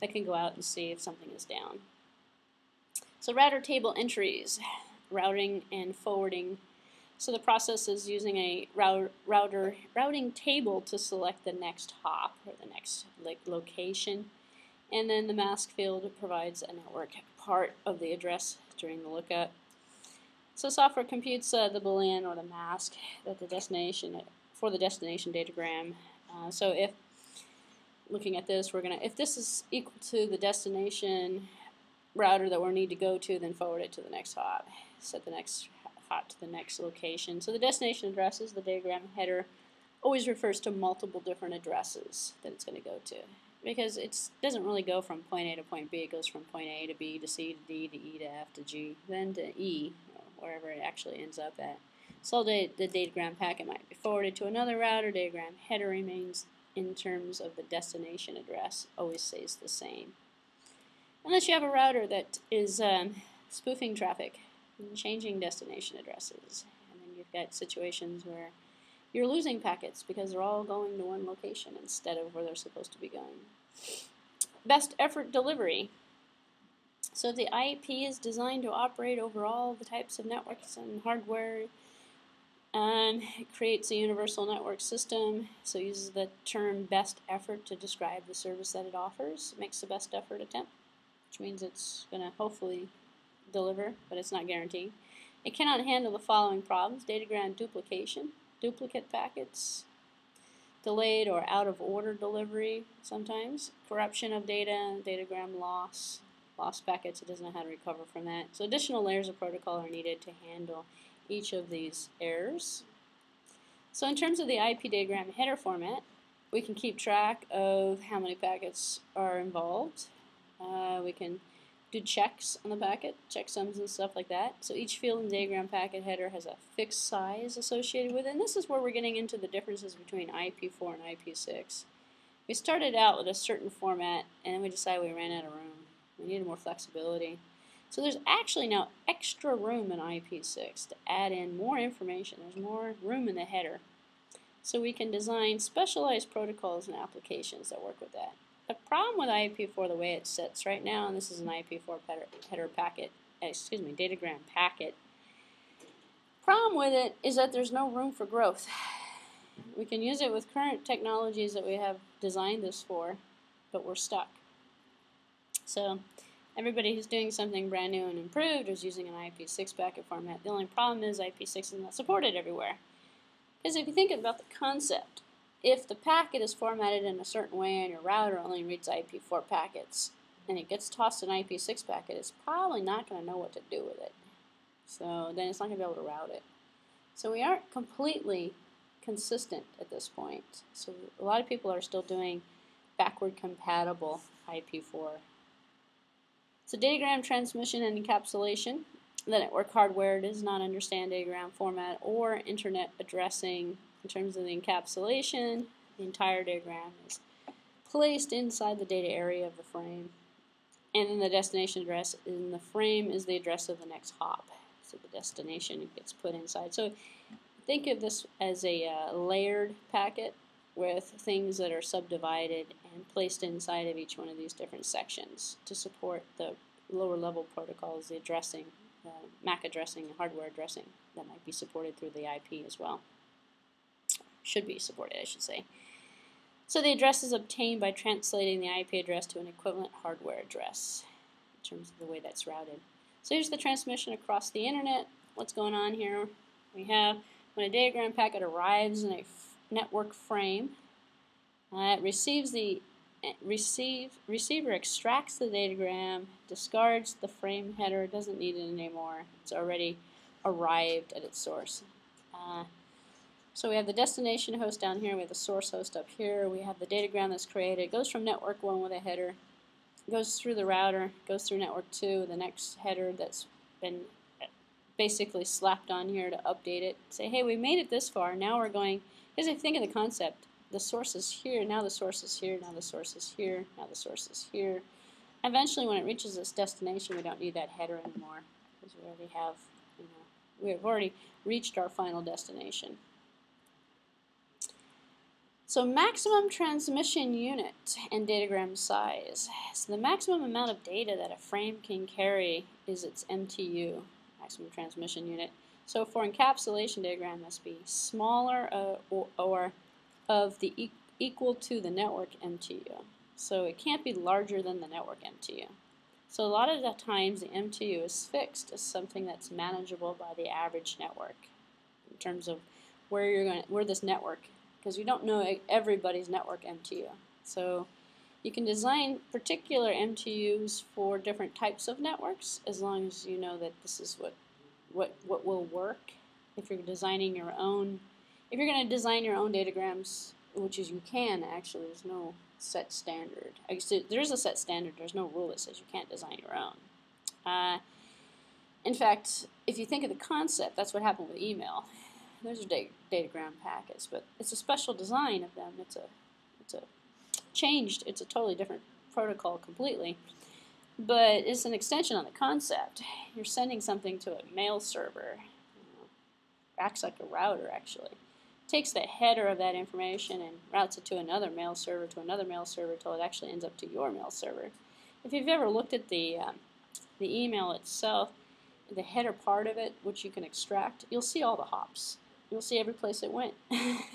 that can go out and see if something is down. So router table entries, routing and forwarding. So the process is using a routing table to select the next hop or the next location. And then the mask field provides a network part of the address during the lookup. So software computes the Boolean or the mask that the destination for the destination datagram. So if looking at this, if this is equal to the destination router that we need to go to, then forward it to the next hop. Set the next hop to the next location. So the destination address is the datagram header. Always refers to multiple different addresses that it's going to go to, because it doesn't really go from point A to point B. It goes from point A to B to C to D to E to F to G, then to E, wherever it actually ends up at. So the datagram packet might be forwarded to another router. Datagram header remains in terms of the destination address, always stays the same. Unless you have a router that is spoofing traffic and changing destination addresses. And then you've got situations where you're losing packets because they're all going to one location instead of where they're supposed to be going. Best effort delivery. So the IEP is designed to operate over all the types of networks and hardware. It creates a universal network system, so it uses the term best effort to describe the service that it offers. It makes the best effort attempt, which means it's going to hopefully deliver, but it's not guaranteed. It cannot handle the following problems: datagram duplication, duplicate packets, delayed or out of order delivery sometimes, corruption of data, datagram loss, lost packets. It doesn't know how to recover from that. So additional layers of protocol are needed to handle each of these errors. So in terms of the IP diagram header format, we can keep track of how many packets are involved. We can do checks on the packet, checksums and stuff like that. So each field in the diagram packet header has a fixed size associated with it. And this is where we're getting into the differences between IPv4 and IPv6. We started out with a certain format, and then we decided we ran out of room. We needed more flexibility. So there's actually now extra room in IPv6 to add in more information. There's more room in the header. So we can design specialized protocols and applications that work with that. The problem with IPv4, the way it sits right now, and this is an IPv4 header packet, excuse me, datagram packet, problem with it is that there's no room for growth. We can use it with current technologies that we have designed this for, but we're stuck. So everybody who's doing something brand new and improved is using an IPv6 packet format. The only problem is IPv6 is not supported everywhere. Because if you think about the concept, if the packet is formatted in a certain way and your router only reads IPv4 packets and it gets tossed an IPv6 packet, it's probably not going to know what to do with it. So then it's not going to be able to route it. So we aren't completely consistent at this point. So a lot of people are still doing backward compatible IPv4. So datagram transmission and encapsulation. The network hardware does not understand datagram format or internet addressing. In terms of the encapsulation, the entire diagram is placed inside the data area of the frame, and then the destination address in the frame is the address of the next hop. So the destination gets put inside. So think of this as a layered packet with things that are subdivided and placed inside of each one of these different sections to support the lower level protocols, the addressing, the MAC addressing, the hardware addressing that might be supported through the IP as well. Should be supported, I should say. So the address is obtained by translating the IP address to an equivalent hardware address in terms of the way that's routed. So here's the transmission across the internet. What's going on here? We have when a diagram packet arrives in a network frame, it receives the receiver extracts the datagram, discards the frame header. It doesn't need it anymore. It's already arrived at its source. So we have the destination host down here, we have the source host up here, we have the datagram that's created. It goes from network 1 with a header, goes through the router, goes through network 2, the next header that's been basically slapped on here to update it. Say, hey, we made it this far, now we're going, because if you think of the concept, the source is here, now the source is here, now the source is here, now the source is here. Eventually when it reaches its destination, we don't need that header anymore, because we already have, you know, we have already reached our final destination. So maximum transmission unit and datagram size. So the maximum amount of data that a frame can carry is its MTU, maximum transmission unit. So for encapsulation diagram, it must be smaller or of the equal to the network MTU. So it can't be larger than the network MTU. So a lot of the times the MTU is fixed as something that's manageable by the average network in terms of where you're going, where this network. Because you don't know everybody's network MTU. So you can design particular MTUs for different types of networks as long as you know that this is what will work. If you're designing your own, if you're going to design your own datagrams, which is you can actually, there's no set standard. There is a set standard, there's no rule that says you can't design your own. In fact, if you think of the concept, that's what happened with email. Those are datagram packets, but it's a special design of them. It's a totally different protocol completely, but it's an extension on the concept. You're sending something to a mail server, acts like a router actually. Takes the header of that information and routes it to another mail server, till it actually ends up to your mail server. If you've ever looked at the email itself, the header part of it, which you can extract, you'll see all the hops. You'll see every place it went,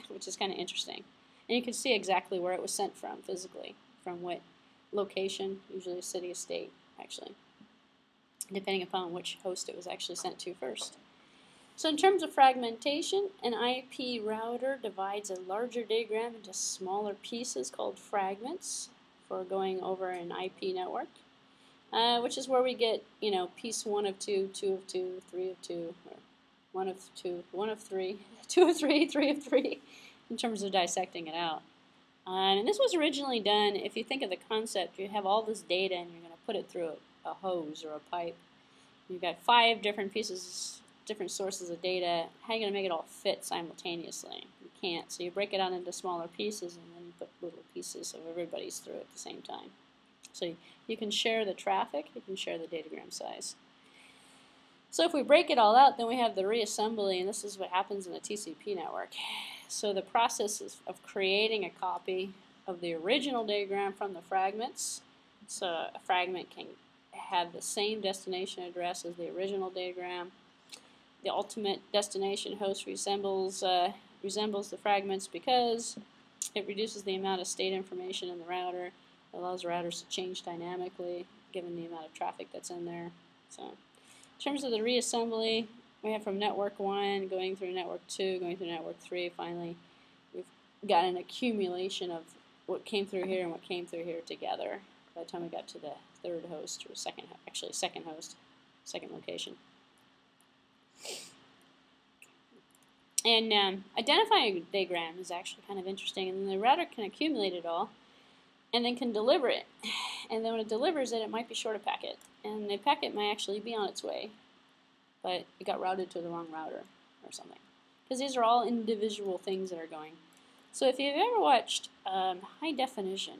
which is kind of interesting. And you can see exactly where it was sent from physically, from what location, usually a city, a state, actually, depending upon which host it was actually sent to first. So in terms of fragmentation, an IP router divides a larger diagram into smaller pieces called fragments for going over an IP network. which is where we get, you know, piece 1 of 2, 2 of 2, 3 of 2, or 1 of 2, 1 of 3, 2 of 3, 3 of 3, in terms of dissecting it out. And this was originally done, if you think of the concept, you have all this data and you're going to put it through a hose or a pipe. You've got 5 different pieces, different sources of data. How are you going to make it all fit simultaneously? You can't. So you break it down into smaller pieces and then you put little pieces of everybody's through at the same time. So you can share the traffic, you can share the datagram size. So if we break it all out, then we have the reassembly, and this is what happens in the TCP network. So the process of creating a copy of the original diagram from the fragments. So a fragment can have the same destination address as the original diagram. The ultimate destination host resembles the fragments because it reduces the amount of state information in the router. It allows routers to change dynamically given the amount of traffic that's in there. So in terms of the reassembly, we have from network 1 going through network 2, going through network 3. Finally, we've got an accumulation of what came through here and what came through here together by the time we got to the third host, or second, actually second host, second location. And identifying a diagram is actually kind of interesting. And the router can accumulate it all and then can deliver it. And then when it delivers it, it might be short a packet. And the packet might actually be on its way, but it got routed to the wrong router or something. Because these are all individual things that are going. So if you've ever watched high definition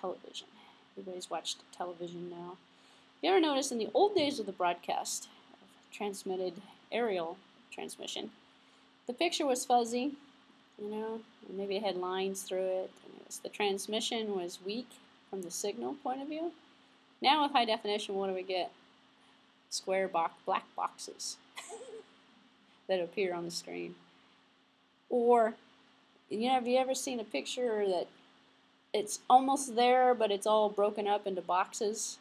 television, everybody's watched television now. You ever notice in the old days of the broadcast, of transmitted aerial transmission, the picture was fuzzy, you know, and maybe it had lines through it, and it was, the transmission was weak from the signal point of view. Now with high definition, what do we get? Square black boxes that appear on the screen. Or, you know, have you ever seen a picture that it's almost there, but it's all broken up into boxes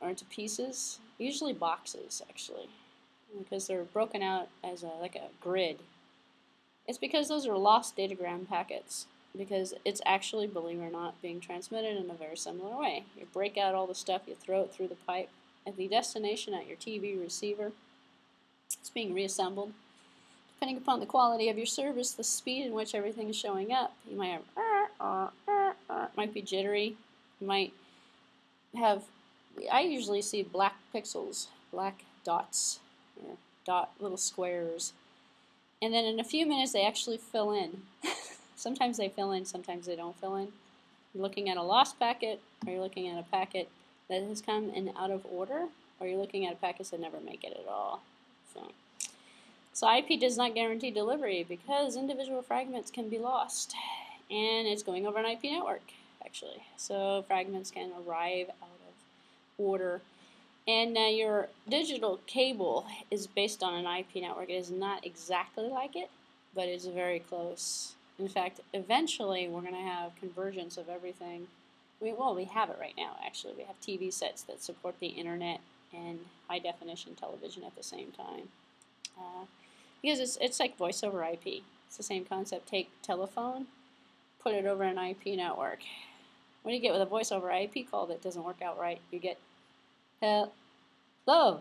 or into pieces? Usually boxes, actually, because they're broken out as like a grid. It's because those are lost datagram packets, because it's actually, believe it or not, being transmitted in a very similar way. You break out all the stuff, you throw it through the pipe. At the destination, at your TV receiver, it's being reassembled. Depending upon the quality of your service, the speed in which everything is showing up, you might have it might be jittery. You might have, I usually see black pixels, black dots, or little squares. And then in a few minutes, they actually fill in. Sometimes they fill in, sometimes they don't fill in. You're looking at a lost packet, or you're looking at a packet that has come in out of order, or you're looking at packets that never make it at all. So IP does not guarantee delivery because individual fragments can be lost. And it's going over an IP network, actually. So fragments can arrive out of order. And your digital cable is based on an IP network. It is not exactly like it, but it's very close. In fact, eventually we're going to have convergence of everything. Well, we have it right now, actually. We have TV sets that support the internet and high-definition television at the same time. Because it's like voice over IP. It's the same concept. Take telephone, put it over an IP network. What do you get with a voice over IP call that doesn't work out right? You get, hello.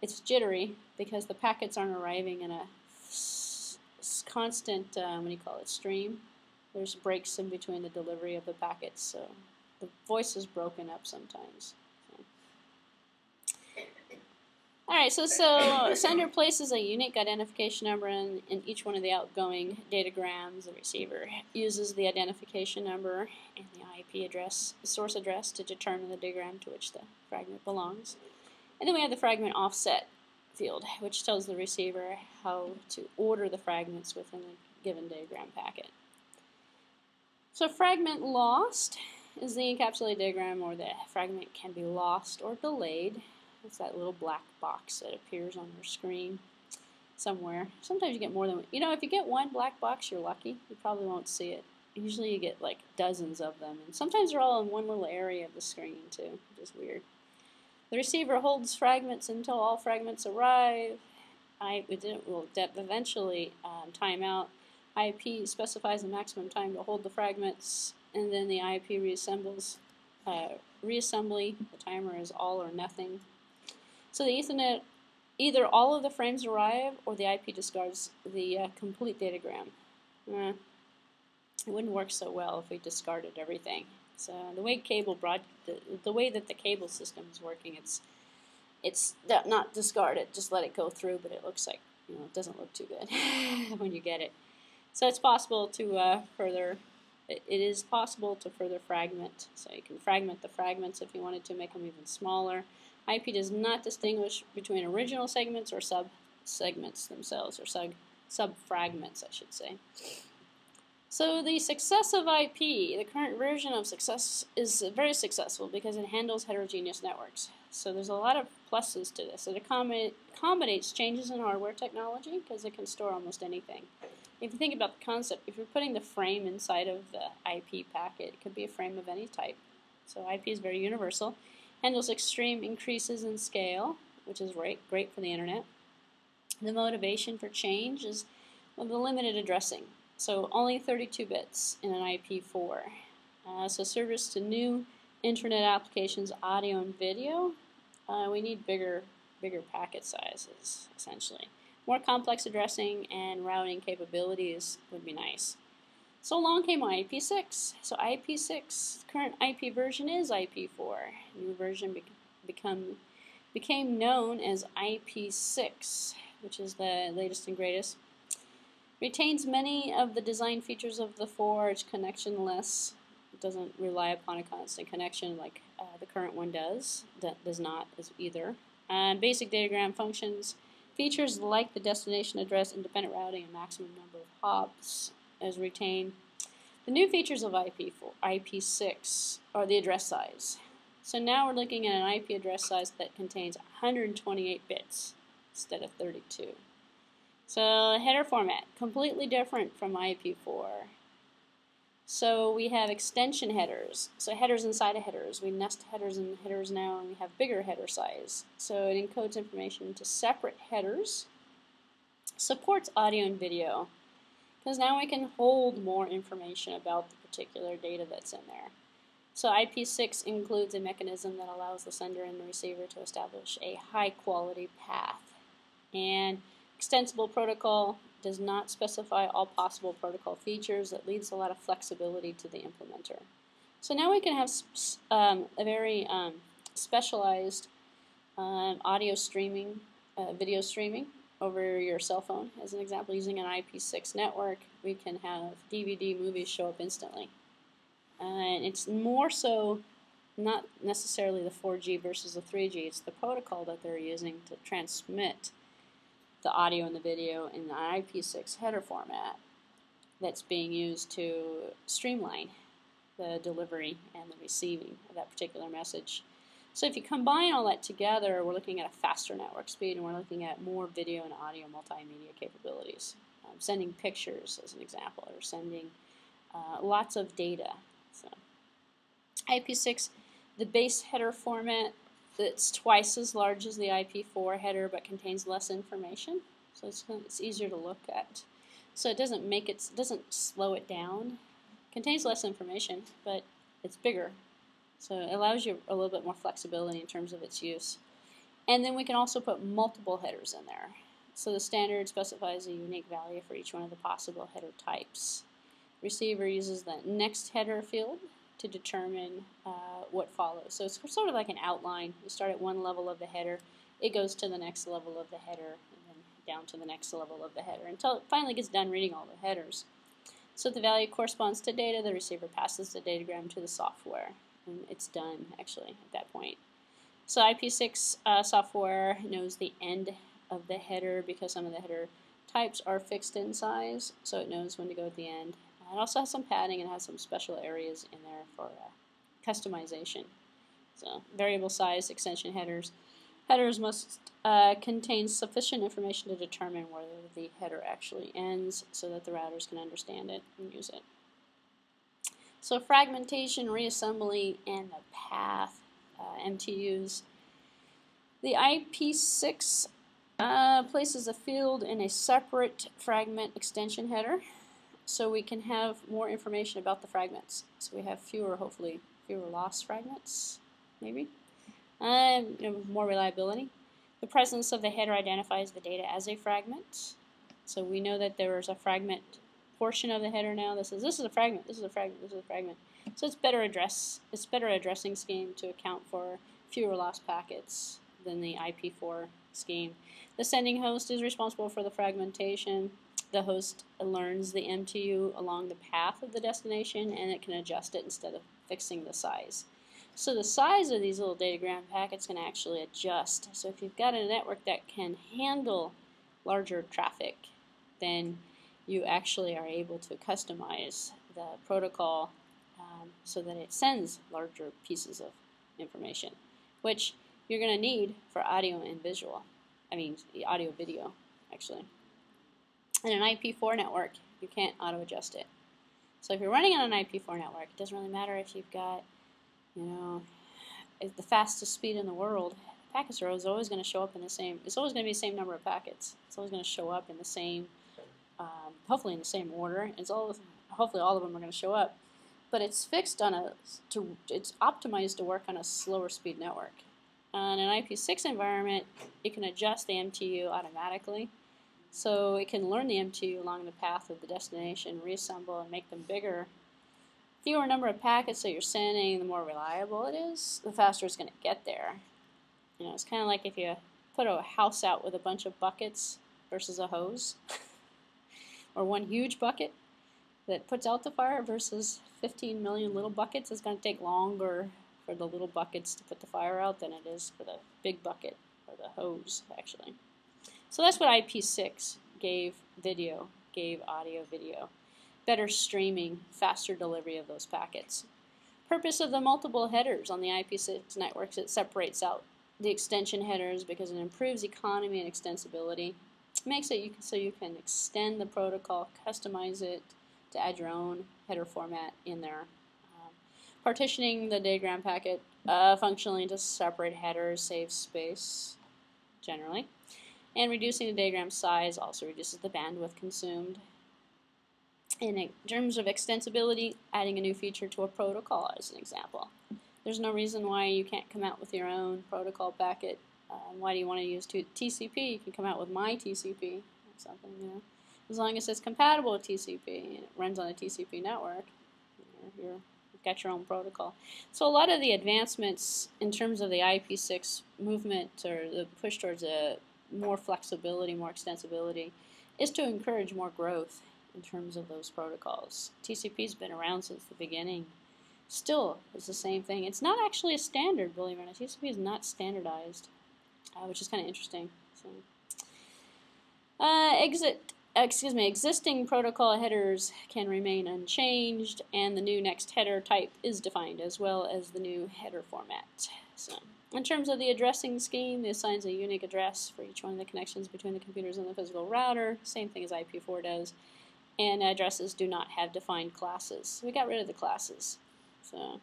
It's jittery because the packets aren't arriving in a constant, stream. There's breaks in between the delivery of the packets, so the voice is broken up sometimes. So. Alright, so sender places a unique identification number in each one of the outgoing datagrams. The receiver uses the identification number and the IP address, the source address, to determine the diagram to which the fragment belongs. And then we have the fragment offset field, which tells the receiver how to order the fragments within a given diagram packet. So fragment lost is the encapsulated diagram where the fragment can be lost or delayed. It's that little black box that appears on your screen somewhere. Sometimes you get more than one. You know, if you get one black box, you're lucky. You probably won't see it. Usually you get like dozens of them, and sometimes they're all in one little area of the screen too, which is weird. The receiver holds fragments until all fragments arrive. It will eventually time out. IP specifies the maximum time to hold the fragments, and then the IP reassembles reassembly. The timer is all or nothing. So the Ethernet, either all of the frames arrive or the IP discards the complete datagram. It wouldn't work so well if we discarded everything. So the way that the cable system is working, it's not discard it, just let it go through, but it looks like, you know, it doesn't look too good when you get it. So it's possible to further fragment. So you can fragment the fragments if you wanted to, make them even smaller. IP does not distinguish between original segments or sub-segments themselves, or sub-fragments, I should say. So the success of IP, the current version of success, is very successful because it handles heterogeneous networks. So there's a lot of pluses to this. It accommodates changes in hardware technology because it can store almost anything. If you think about the concept, if you're putting the frame inside of the IP packet, it could be a frame of any type. So IP is very universal. Handles extreme increases in scale, which is great for the internet. The motivation for change is the limited addressing, so only 32 bits in an IPv4. So service to new internet applications, audio and video, we need bigger packet sizes, essentially. More complex addressing and routing capabilities would be nice. So along came IPv6. So IPv6, the current IP version is IPv4. The new version became known as IPv6, which is the latest and greatest. Retains many of the design features of the 4. It's connectionless. It doesn't rely upon a constant connection like the current one does. That does not either. Basic datagram functions. Features like the destination address, independent routing, and maximum number of hops is retained. The new features of IPv6 are the address size. So now we're looking at an IP address size that contains 128 bits instead of 32. So header format, completely different from IPv4. So we have extension headers, so headers inside of headers. We nest headers in headers now, and we have bigger header size. So it encodes information into separate headers. Supports audio and video, because now we can hold more information about the particular data that's in there. So IPv6 includes a mechanism that allows the sender and the receiver to establish a high-quality path. And extensible protocol does not specify all possible protocol features. That leaves a lot of flexibility to the implementer. So now we can have a very specialized audio streaming, video streaming, over your cell phone. As an example, using an IPv6 network, we can have DVD movies show up instantly. And it's more so not necessarily the 4G versus the 3G, it's the protocol that they're using to transmit the audio and the video in the IPv6 header format that's being used to streamline the delivery and the receiving of that particular message. So if you combine all that together, we're looking at a faster network speed, and we're looking at more video and audio multimedia capabilities. Sending pictures, as an example, or sending lots of data. So IPv6, the base header format, that's twice as large as the IPv4 header, but contains less information, so it's easier to look at. So it doesn't make it, doesn't slow it down. It contains less information, but it's bigger. So it allows you a little bit more flexibility in terms of its use. And then we can also put multiple headers in there. So the standard specifies a unique value for each one of the possible header types. Receiver uses the next header field to determine what follows. So it's sort of like an outline. You start at one level of the header, it goes to the next level of the header, and then down to the next level of the header, until it finally gets done reading all the headers. So if the value corresponds to data, the receiver passes the datagram to the software. And it's done, actually, at that point. So IPv6 software knows the end of the header because some of the header types are fixed in size, so it knows when to go at the end. It also has some padding and has some special areas in there for customization. So variable size extension headers. Headers must contain sufficient information to determine whether the header actually ends so that the routers can understand it and use it. So fragmentation, reassembly, and the path, MTUs. The IPv6 places a field in a separate fragment extension header, so we can have more information about the fragments. So we have fewer, hopefully, fewer lost fragments, maybe, and more reliability. The presence of the header identifies the data as a fragment. So we know that there is a fragment portion of the header now that says this is a fragment, this is a fragment, this is a fragment. So it's better address. It's better addressing scheme to account for fewer lost packets than the IPv4 scheme. The sending host is responsible for the fragmentation. The host learns the MTU along the path of the destination, and it can adjust it instead of fixing the size. So the size of these little datagram packets can actually adjust. So if you've got a network that can handle larger traffic, then you actually are able to customize the protocol so that it sends larger pieces of information, which you're going to need for audio and visual. I mean, audio video, actually. In an IPv4 network, you can't auto-adjust it. So if you're running on an IPv4 network, it doesn't really matter if you've got, you know, the fastest speed in the world. Packets are always going to show up in the same. It's always going to be the same number of packets. It's always going to show up in the same, hopefully in the same order. It's all, hopefully all of them are going to show up. But it's fixed on a, it's optimized to work on a slower speed network. In an IPv6 environment, it can adjust the MTU automatically. So it can learn the MTU along the path of the destination, reassemble, and make them bigger. The fewer number of packets that you're sending, the more reliable it is, the faster it's going to get there. You know, it's kind of like if you put a house out with a bunch of buckets versus a hose, or one huge bucket that puts out the fire versus 15 million little buckets. It's going to take longer for the little buckets to put the fire out than it is for the big bucket or the hose, actually. So that's what IPv6 gave video, gave audio video. Better streaming, faster delivery of those packets. Purpose of the multiple headers on the IPv6 networks, it separates out the extension headers because it improves economy and extensibility. It makes it so you can extend the protocol, customize it to add your own header format in there. Partitioning the datagram packet functionally into separate headers saves space, generally. And reducing the datagram size also reduces the bandwidth consumed. And in terms of extensibility, adding a new feature to a protocol as an example. There's no reason why you can't come out with your own protocol packet. Why do you want to use TCP? You can come out with my TCP or something, you know. As long as it's compatible with TCP and it runs on a TCP network, you've got your own protocol. So a lot of the advancements in terms of the IPv6 movement or the push towards a more flexibility, more extensibility, is to encourage more growth in terms of those protocols. TCP's been around since the beginning. Still, it's the same thing. It's not actually a standard, believe it or not. TCP is not standardized, which is kind of interesting. So, existing protocol headers can remain unchanged, and the new next header type is defined as well as the new header format. So, in terms of the addressing scheme, it assigns a unique address for each one of the connections between the computers and the physical router, same thing as IPv4 does, and addresses do not have defined classes. So we got rid of the classes. So,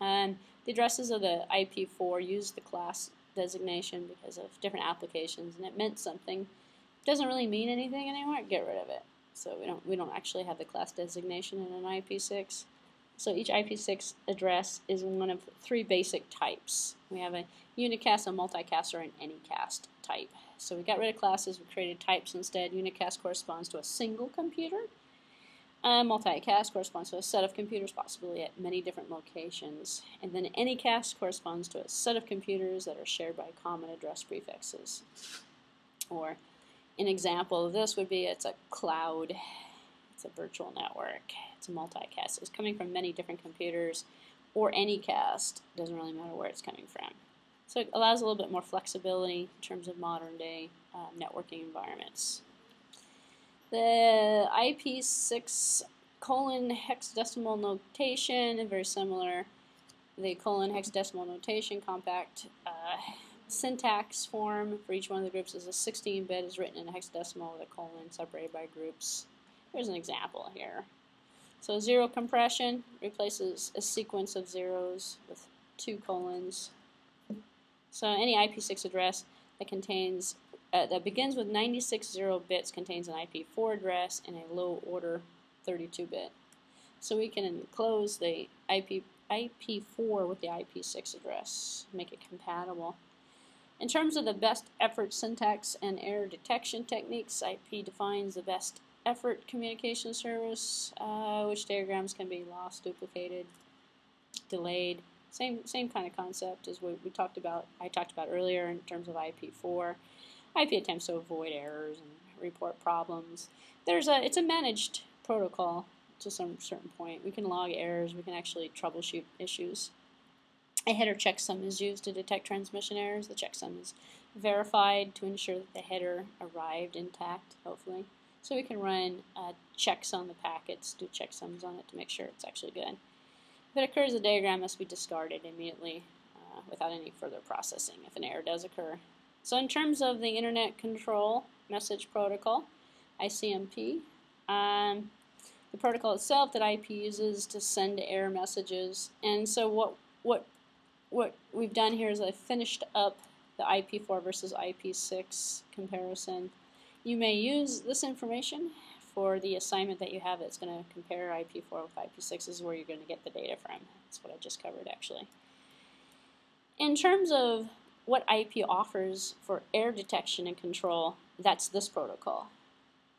the addresses of the IPv4 use the class designation because of different applications, and it meant something. It doesn't really mean anything anymore. Get rid of it. So we don't actually have the class designation in an IPv6. So each IPv6 address is one of three basic types. We have a unicast, a multicast, or an anycast type. So we got rid of classes. We created types instead. Unicast corresponds to a single computer. Multicast corresponds to a set of computers, possibly at many different locations. And then anycast corresponds to a set of computers that are shared by common address prefixes. Or an example of this would be it's a cloud, it's a virtual network, it's a multicast. It's coming from many different computers, or anycast, doesn't really matter where it's coming from. So it allows a little bit more flexibility in terms of modern day networking environments. The IP6:hexadecimal notation is very similar. The :hexadecimal notation compact syntax form for each one of the groups is a 16-bit is written in a hexadecimal with a colon separated by groups. Here's an example here. So zero compression replaces a sequence of zeros with two colons. So any IPv6 address that contains that begins with 96 zero bits contains an IPv4 address and a low order 32-bit. So we can enclose the IP IP4 with the IP6 address, make it compatible. In terms of the best effort syntax and error detection techniques, IP defines the best effort communication service, which diagrams can be lost, duplicated, delayed. Same kind of concept as what we talked about. I talked about earlier in terms of IP4. IP attempts to avoid errors and report problems. It's a managed protocol to some certain point. We can log errors. We can actually troubleshoot issues. A header checksum is used to detect transmission errors. The checksum is verified to ensure that the header arrived intact, hopefully. So we can run checks on the packets, do checksums on it to make sure it's actually good. If it occurs, the diagram must be discarded immediately without any further processing if an error does occur. So in terms of the Internet Control Message Protocol, ICMP, the protocol itself that IP uses to send error messages, and so what we've done here is I've finished up the IP4 versus IP6 comparison. You may use this information for the assignment that you have that's going to compare IP4 with IP6. This is where you're going to get the data from. That's what I just covered, actually. In terms of what IP offers for error detection and control, that's this protocol.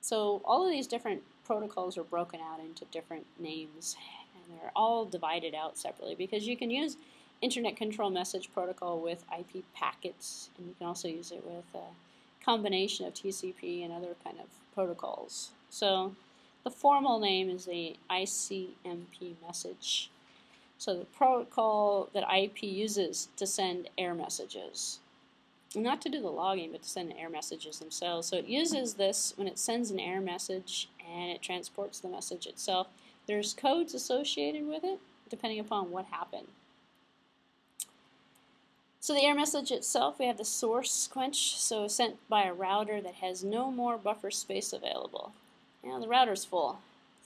So all of these different protocols are broken out into different names, and they're all divided out separately because you can use Internet Control Message Protocol with IP packets, and you can also use it with a combination of TCP and other kind of protocols. So the formal name is the ICMP message. So the protocol that IP uses to send error messages. Not to do the logging, but to send the error messages themselves. So it uses this when it sends an error message and it transports the message itself. There's codes associated with it depending upon what happened. So the error message itself, we have the source quench, so sent by a router that has no more buffer space available. Now the router's full,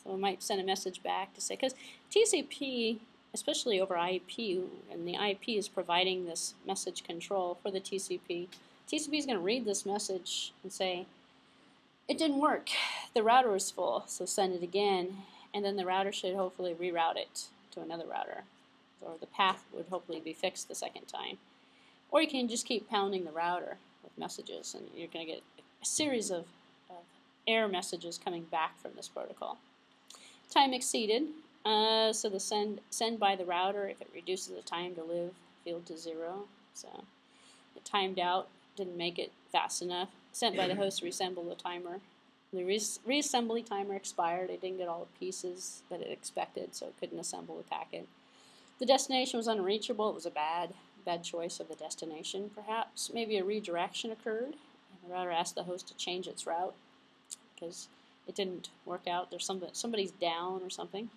so we might send a message back to say, because TCP, especially over IP, and the IP is providing this message control for the TCP. TCP is going to read this message and say, it didn't work, the router is full, so send it again, and then the router should hopefully reroute it to another router, or the path would hopefully be fixed the second time. Or you can just keep pounding the router with messages, and you're going to get a series of error messages coming back from this protocol. Time exceeded, so the send by the router, if it reduces the time to live field to 0, so it timed out, didn't make it fast enough. Sent by the host to reassemble the timer. The reassembly timer expired. It didn't get all the pieces that it expected, so it couldn't assemble the packet. The destination was unreachable. It was a bad choice of the destination, perhaps. Maybe a redirection occurred, and the router asked the host to change its route because it didn't work out. There's somebody's down or something.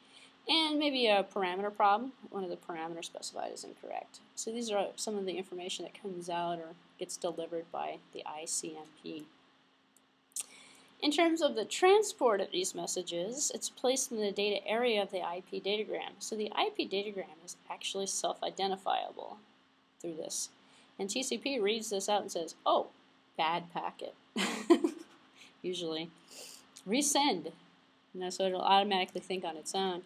And maybe a parameter problem. One of the parameters specified is incorrect. So these are some of the information that comes out or gets delivered by the ICMP. In terms of the transport of these messages, it's placed in the data area of the IP datagram. So the IP datagram is actually self-identifiable through this. And TCP reads this out and says, oh, bad packet, usually. Resend. And so it'll automatically think on its own.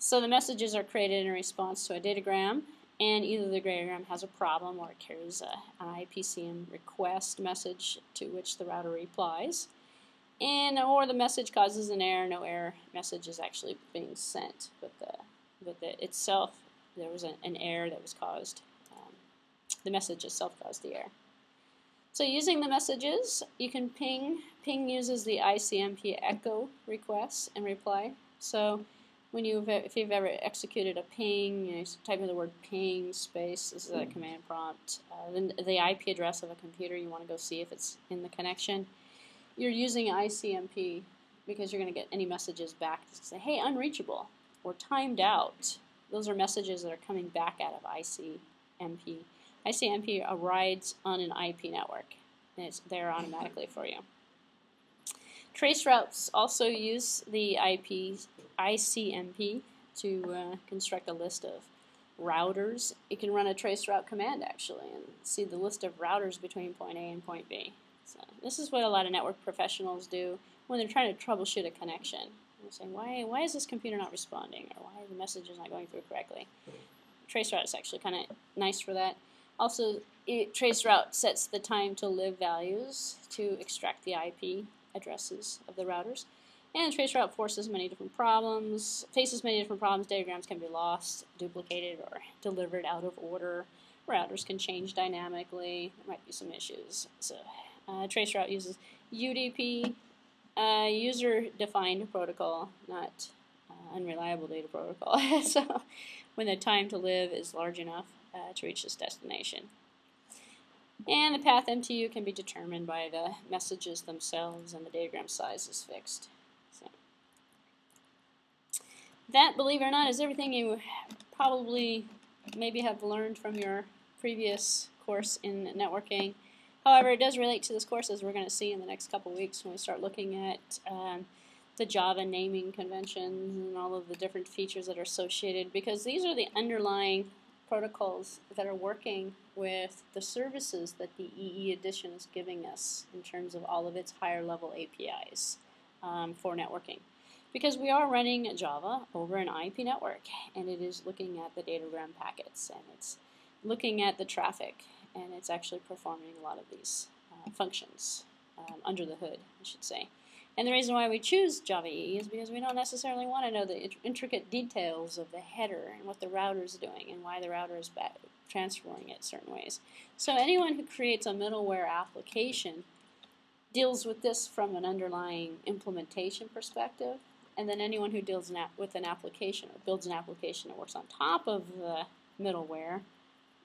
So the messages are created in response to a datagram, and either the datagram has a problem or it carries an IPCM request message to which the router replies, and or the message causes an error. No error message is actually being sent, but itself there was an error that was caused. The message itself caused the error. So using the messages, you can ping. Ping uses the ICMP echo request and reply. So if you've ever executed a ping, you type in the word ping space. This is a command prompt. Then the IP address of a computer. You want to go see if it's in the connection. You're using ICMP because you're going to get any messages back that say, hey, unreachable or timed out. Those are messages that are coming back out of ICMP. ICMP rides on an IP network, and it's there automatically for you. Traceroutes also use the ICMP to construct a list of routers. You can run a traceroute command, actually, and see the list of routers between point A and point B. So this is what a lot of network professionals do when they're trying to troubleshoot a connection. and saying, why is this computer not responding, or why are the messages not going through correctly? Traceroute is actually kind of nice for that. Also, traceroute sets the time to live values to extract the IP addresses of the routers. And traceroute faces many different problems. Diagrams can be lost, duplicated, or delivered out of order. Routers can change dynamically. There might be some issues. So, traceroute uses UDP, user-defined protocol, not unreliable data protocol. So, when the time to live is large enough to reach this destination. And the path MTU can be determined by the messages themselves, and the diagram size is fixed. So that, believe it or not, is everything you probably maybe have learned from your previous course in networking. However, it does relate to this course, as we're going to see in the next couple weeks when we start looking at the Java naming conventions and all of the different features that are associated, because these are the underlying protocols that are working with the services that the EE edition is giving us in terms of all of its higher level APIs for networking. Because we are running Java over an IP network, and it is looking at the datagram packets, and it's looking at the traffic, and it's actually performing a lot of these functions under the hood, I should say. And the reason why we choose Java EE is because we don't necessarily want to know the intricate details of the header and what the router is doing and why the router is transferring it certain ways. So anyone who creates a middleware application deals with this from an underlying implementation perspective, and then anyone who deals with an application or builds an application that works on top of the middleware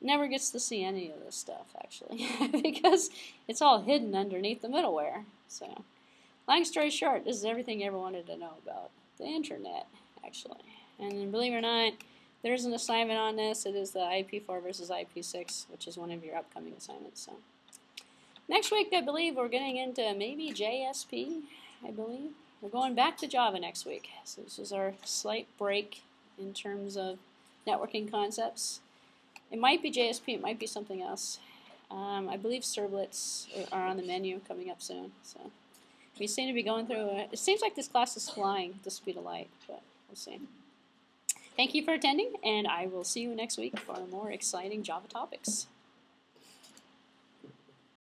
never gets to see any of this stuff, actually, because it's all hidden underneath the middleware. So, long story short, this is everything you ever wanted to know about the internet, actually. And believe it or not, there's an assignment on this. It is the IP4 versus IP6, which is one of your upcoming assignments. So, next week, I believe, we're getting into maybe JSP, I believe. We're going back to Java next week. So this is our slight break in terms of networking concepts. It might be JSP, it might be something else. I believe servlets are on the menu coming up soon. So we seem to be going through it seems like this class is flying at the speed of light, but we'll see. Thank you for attending, and I will see you next week for more exciting Java topics.